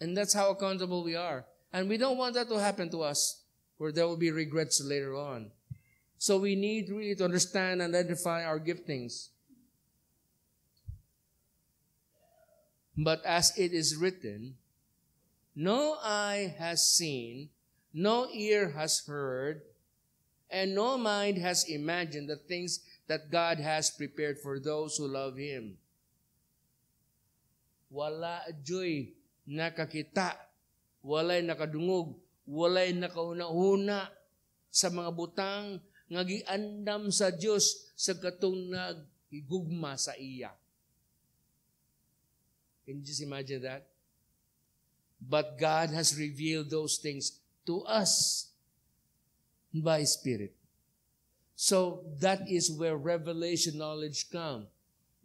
And that's how accountable we are. And we don't want that to happen to us. where there will be regrets later on. So we need really to understand and identify our giftings. But as it is written, no eye has seen, no ear has heard, and no mind has imagined the things that God has prepared for those who love Him. Wala joy nakakita, walay nakadungog, walay nakauna-una sa mga butang nga giandam sa Dios sa katong nagigugma sa iya. Can you just imagine that? But God has revealed those things to us by His Spirit. So that is where revelation knowledge comes.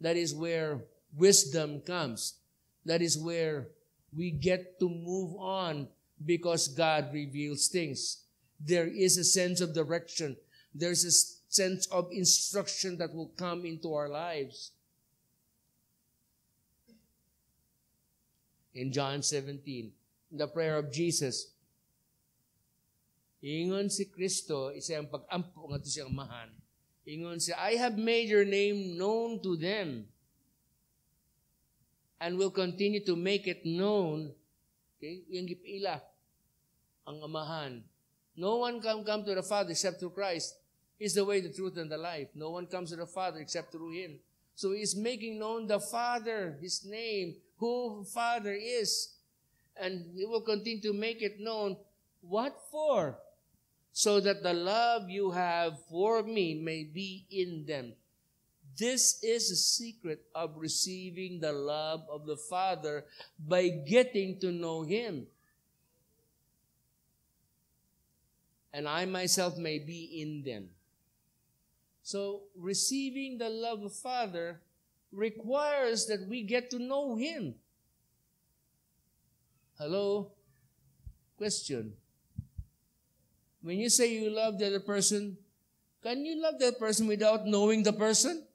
That is where wisdom comes. That is where we get to move on because God reveals things. There is a sense of direction. There is a sense of instruction that will come into our lives. In John 17, the prayer of Jesus, ingon si Kristo, isa ang pag-ampo nga to siyang mahan. Ingon siya, I have made your name known to them and will continue to make it known. Okay? Yung gipila, ang amahan. No one can come to the Father except through Christ. He's the way, the truth, and the life. No one comes to the Father except through Him. So He's making known the Father, His name, who Father is, and He will continue to make it known. What for? So that the love you have for Me may be in them. This is the secret of receiving the love of the Father by getting to know Him. And I myself may be in them. So receiving the love of Father requires that we get to know Him. Hello? Question. When you say you love the other person, can you love that person without knowing the person?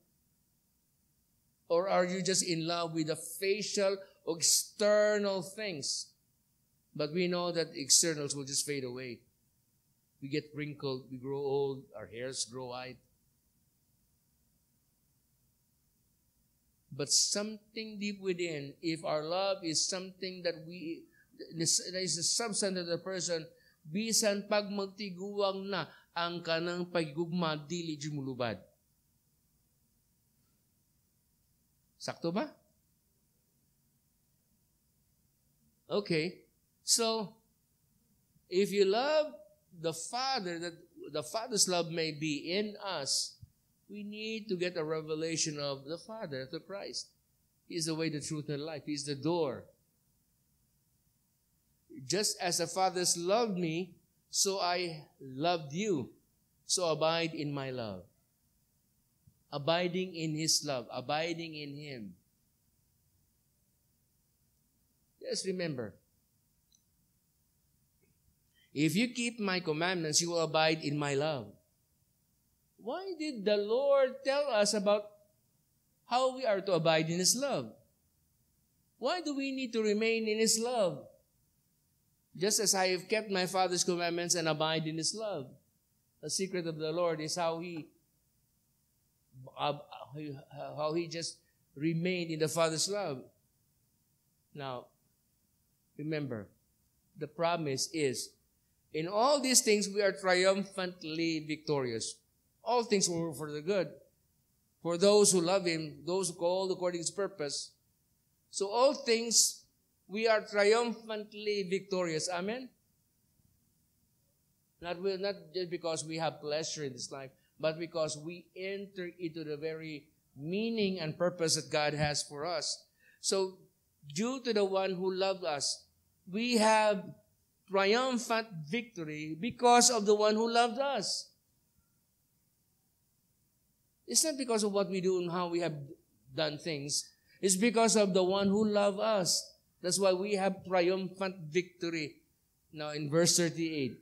Or are you just in love with the facial or external things? But we know that externals will just fade away. We get wrinkled, we grow old, our hairs grow white. But something deep within, if our love is something that we, that is the substance of the person, bisan pag magtiguang na, ang kanang pagigugma, dili jumulubad. Sakto ba? Okay. So, if you love the Father, that the Father's love may be in us, we need to get a revelation of the Father, through Christ. He is the way, the truth, and life. He is the door. Just as the Father's loved me, so I loved you. So abide in my love. Abiding in His love. Abiding in Him. Just remember, if you keep my commandments, you will abide in my love. Why did the Lord tell us about how we are to abide in His love? Why do we need to remain in His love? Just as I have kept my Father's commandments and abide in His love. The secret of the Lord is how He just remained in the Father's love. Now, remember, the promise is, in all these things we are triumphantly victorious. All things were for the good, for those who love Him, those who call according to His purpose. So all things, we are triumphantly victorious. Amen? Not just because we have pleasure in this life, but because we enter into the very meaning and purpose that God has for us. So due to the one who loved us, we have triumphant victory because of the one who loved us. It's not because of what we do and how we have done things. It's because of the one who loved us. That's why we have triumphant victory. Now in verse 38,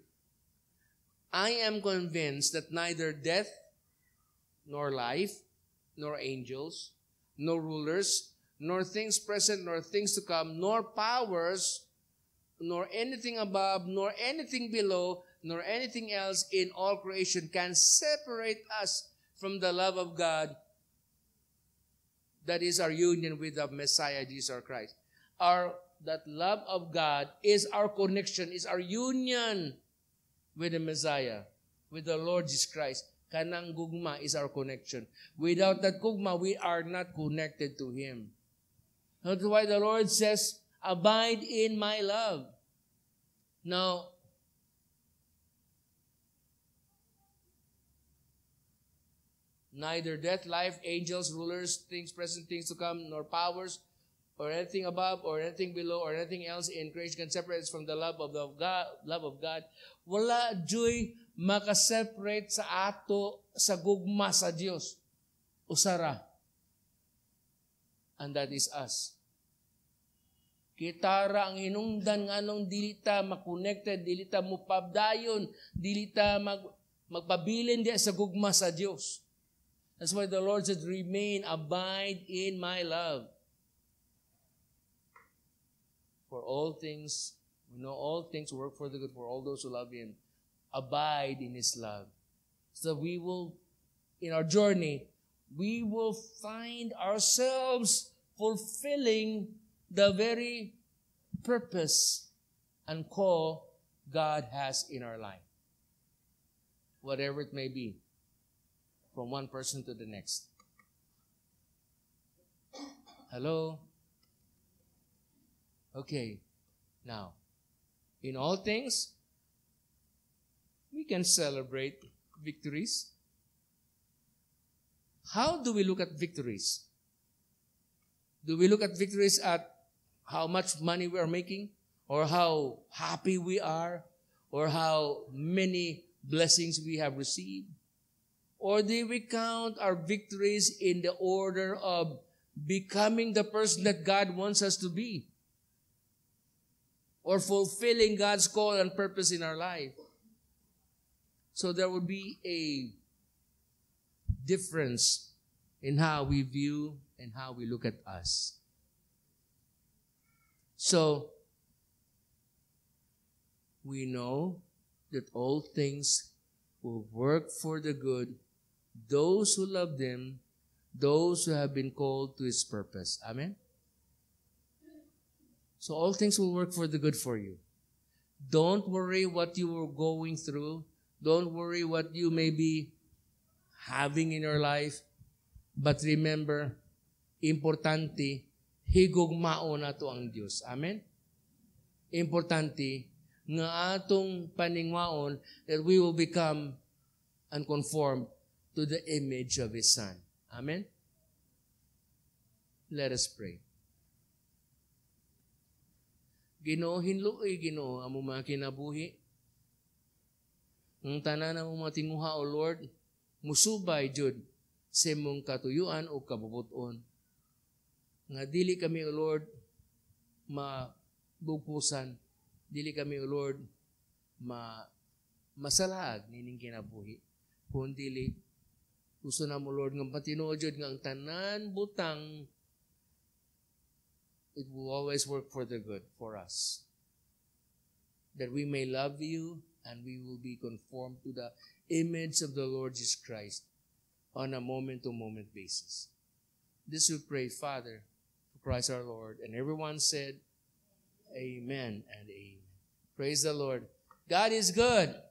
I am convinced that neither death, nor life, nor angels, nor rulers, nor things present, nor things to come, nor powers, nor anything above, nor anything below, nor anything else in all creation can separate us from the love of God. That is our union with the Messiah, Jesus our Christ. That love of God is our connection, is our union with the Messiah, with the Lord Jesus Christ. Kanang gugma is our connection. Without that gugma, we are not connected to Him. That's why the Lord says, abide in my love. Now, neither death, life, angels, rulers, things present, things to come, nor powers, or anything above, or anything below, or anything else in creation can separate us from the love of God. Wala joy makaseparate sa ato sa gugma sa Dios. Usara. And that is us. Kitara ang hinungdan nga nung dilita makonected, dilita mupabdayon, dilita magpabilin di sa gugma sa Dios. That's why the Lord said, remain, abide in my love. For all things, we know all things work for the good for all those who love Him. Abide in His love. So we will, in our journey, we will find ourselves fulfilling the very purpose and call God has in our life. Whatever it may be, from one person to the next. Hello? Okay, now, in all things, we can celebrate victories. How do we look at victories? Do we look at victories at how much money we are making? Or how happy we are? Or how many blessings we have received? Or do we count our victories in the order of becoming the person that God wants us to be? Or fulfilling God's call and purpose in our life. So there would be a difference in how we view and how we look at us. So, we know that all things will work for the good, those who love Him, those who have been called to His purpose. Amen? So all things will work for the good for you. Don't worry what you were going through. Don't worry what you may be having in your life. But remember, importante, higugmao na to ang Diyos. Amen? Importante, nga atong paningwaon that we will become and conform to the image of His Son. Amen? Let us pray. Ginoo, hinluoy Ginoo among mga kinabuhi. Ang tanan among mga tinguha, O Lord, musubay jud sa imong katuyuan o kabubuton. Nga dili kami, O Lord, mabugpusan. Dili kami, O Lord, masalaag nining kinabuhi. Kung dili, gusto na mo, Lord, ng patinuod jud nga ang tanan butang it will always work for the good for us. That we may love you and we will be conformed to the image of the Lord Jesus Christ on a moment-to-moment basis. This we pray, Father, to Christ our Lord. And everyone said, amen and amen. Praise the Lord. God is good.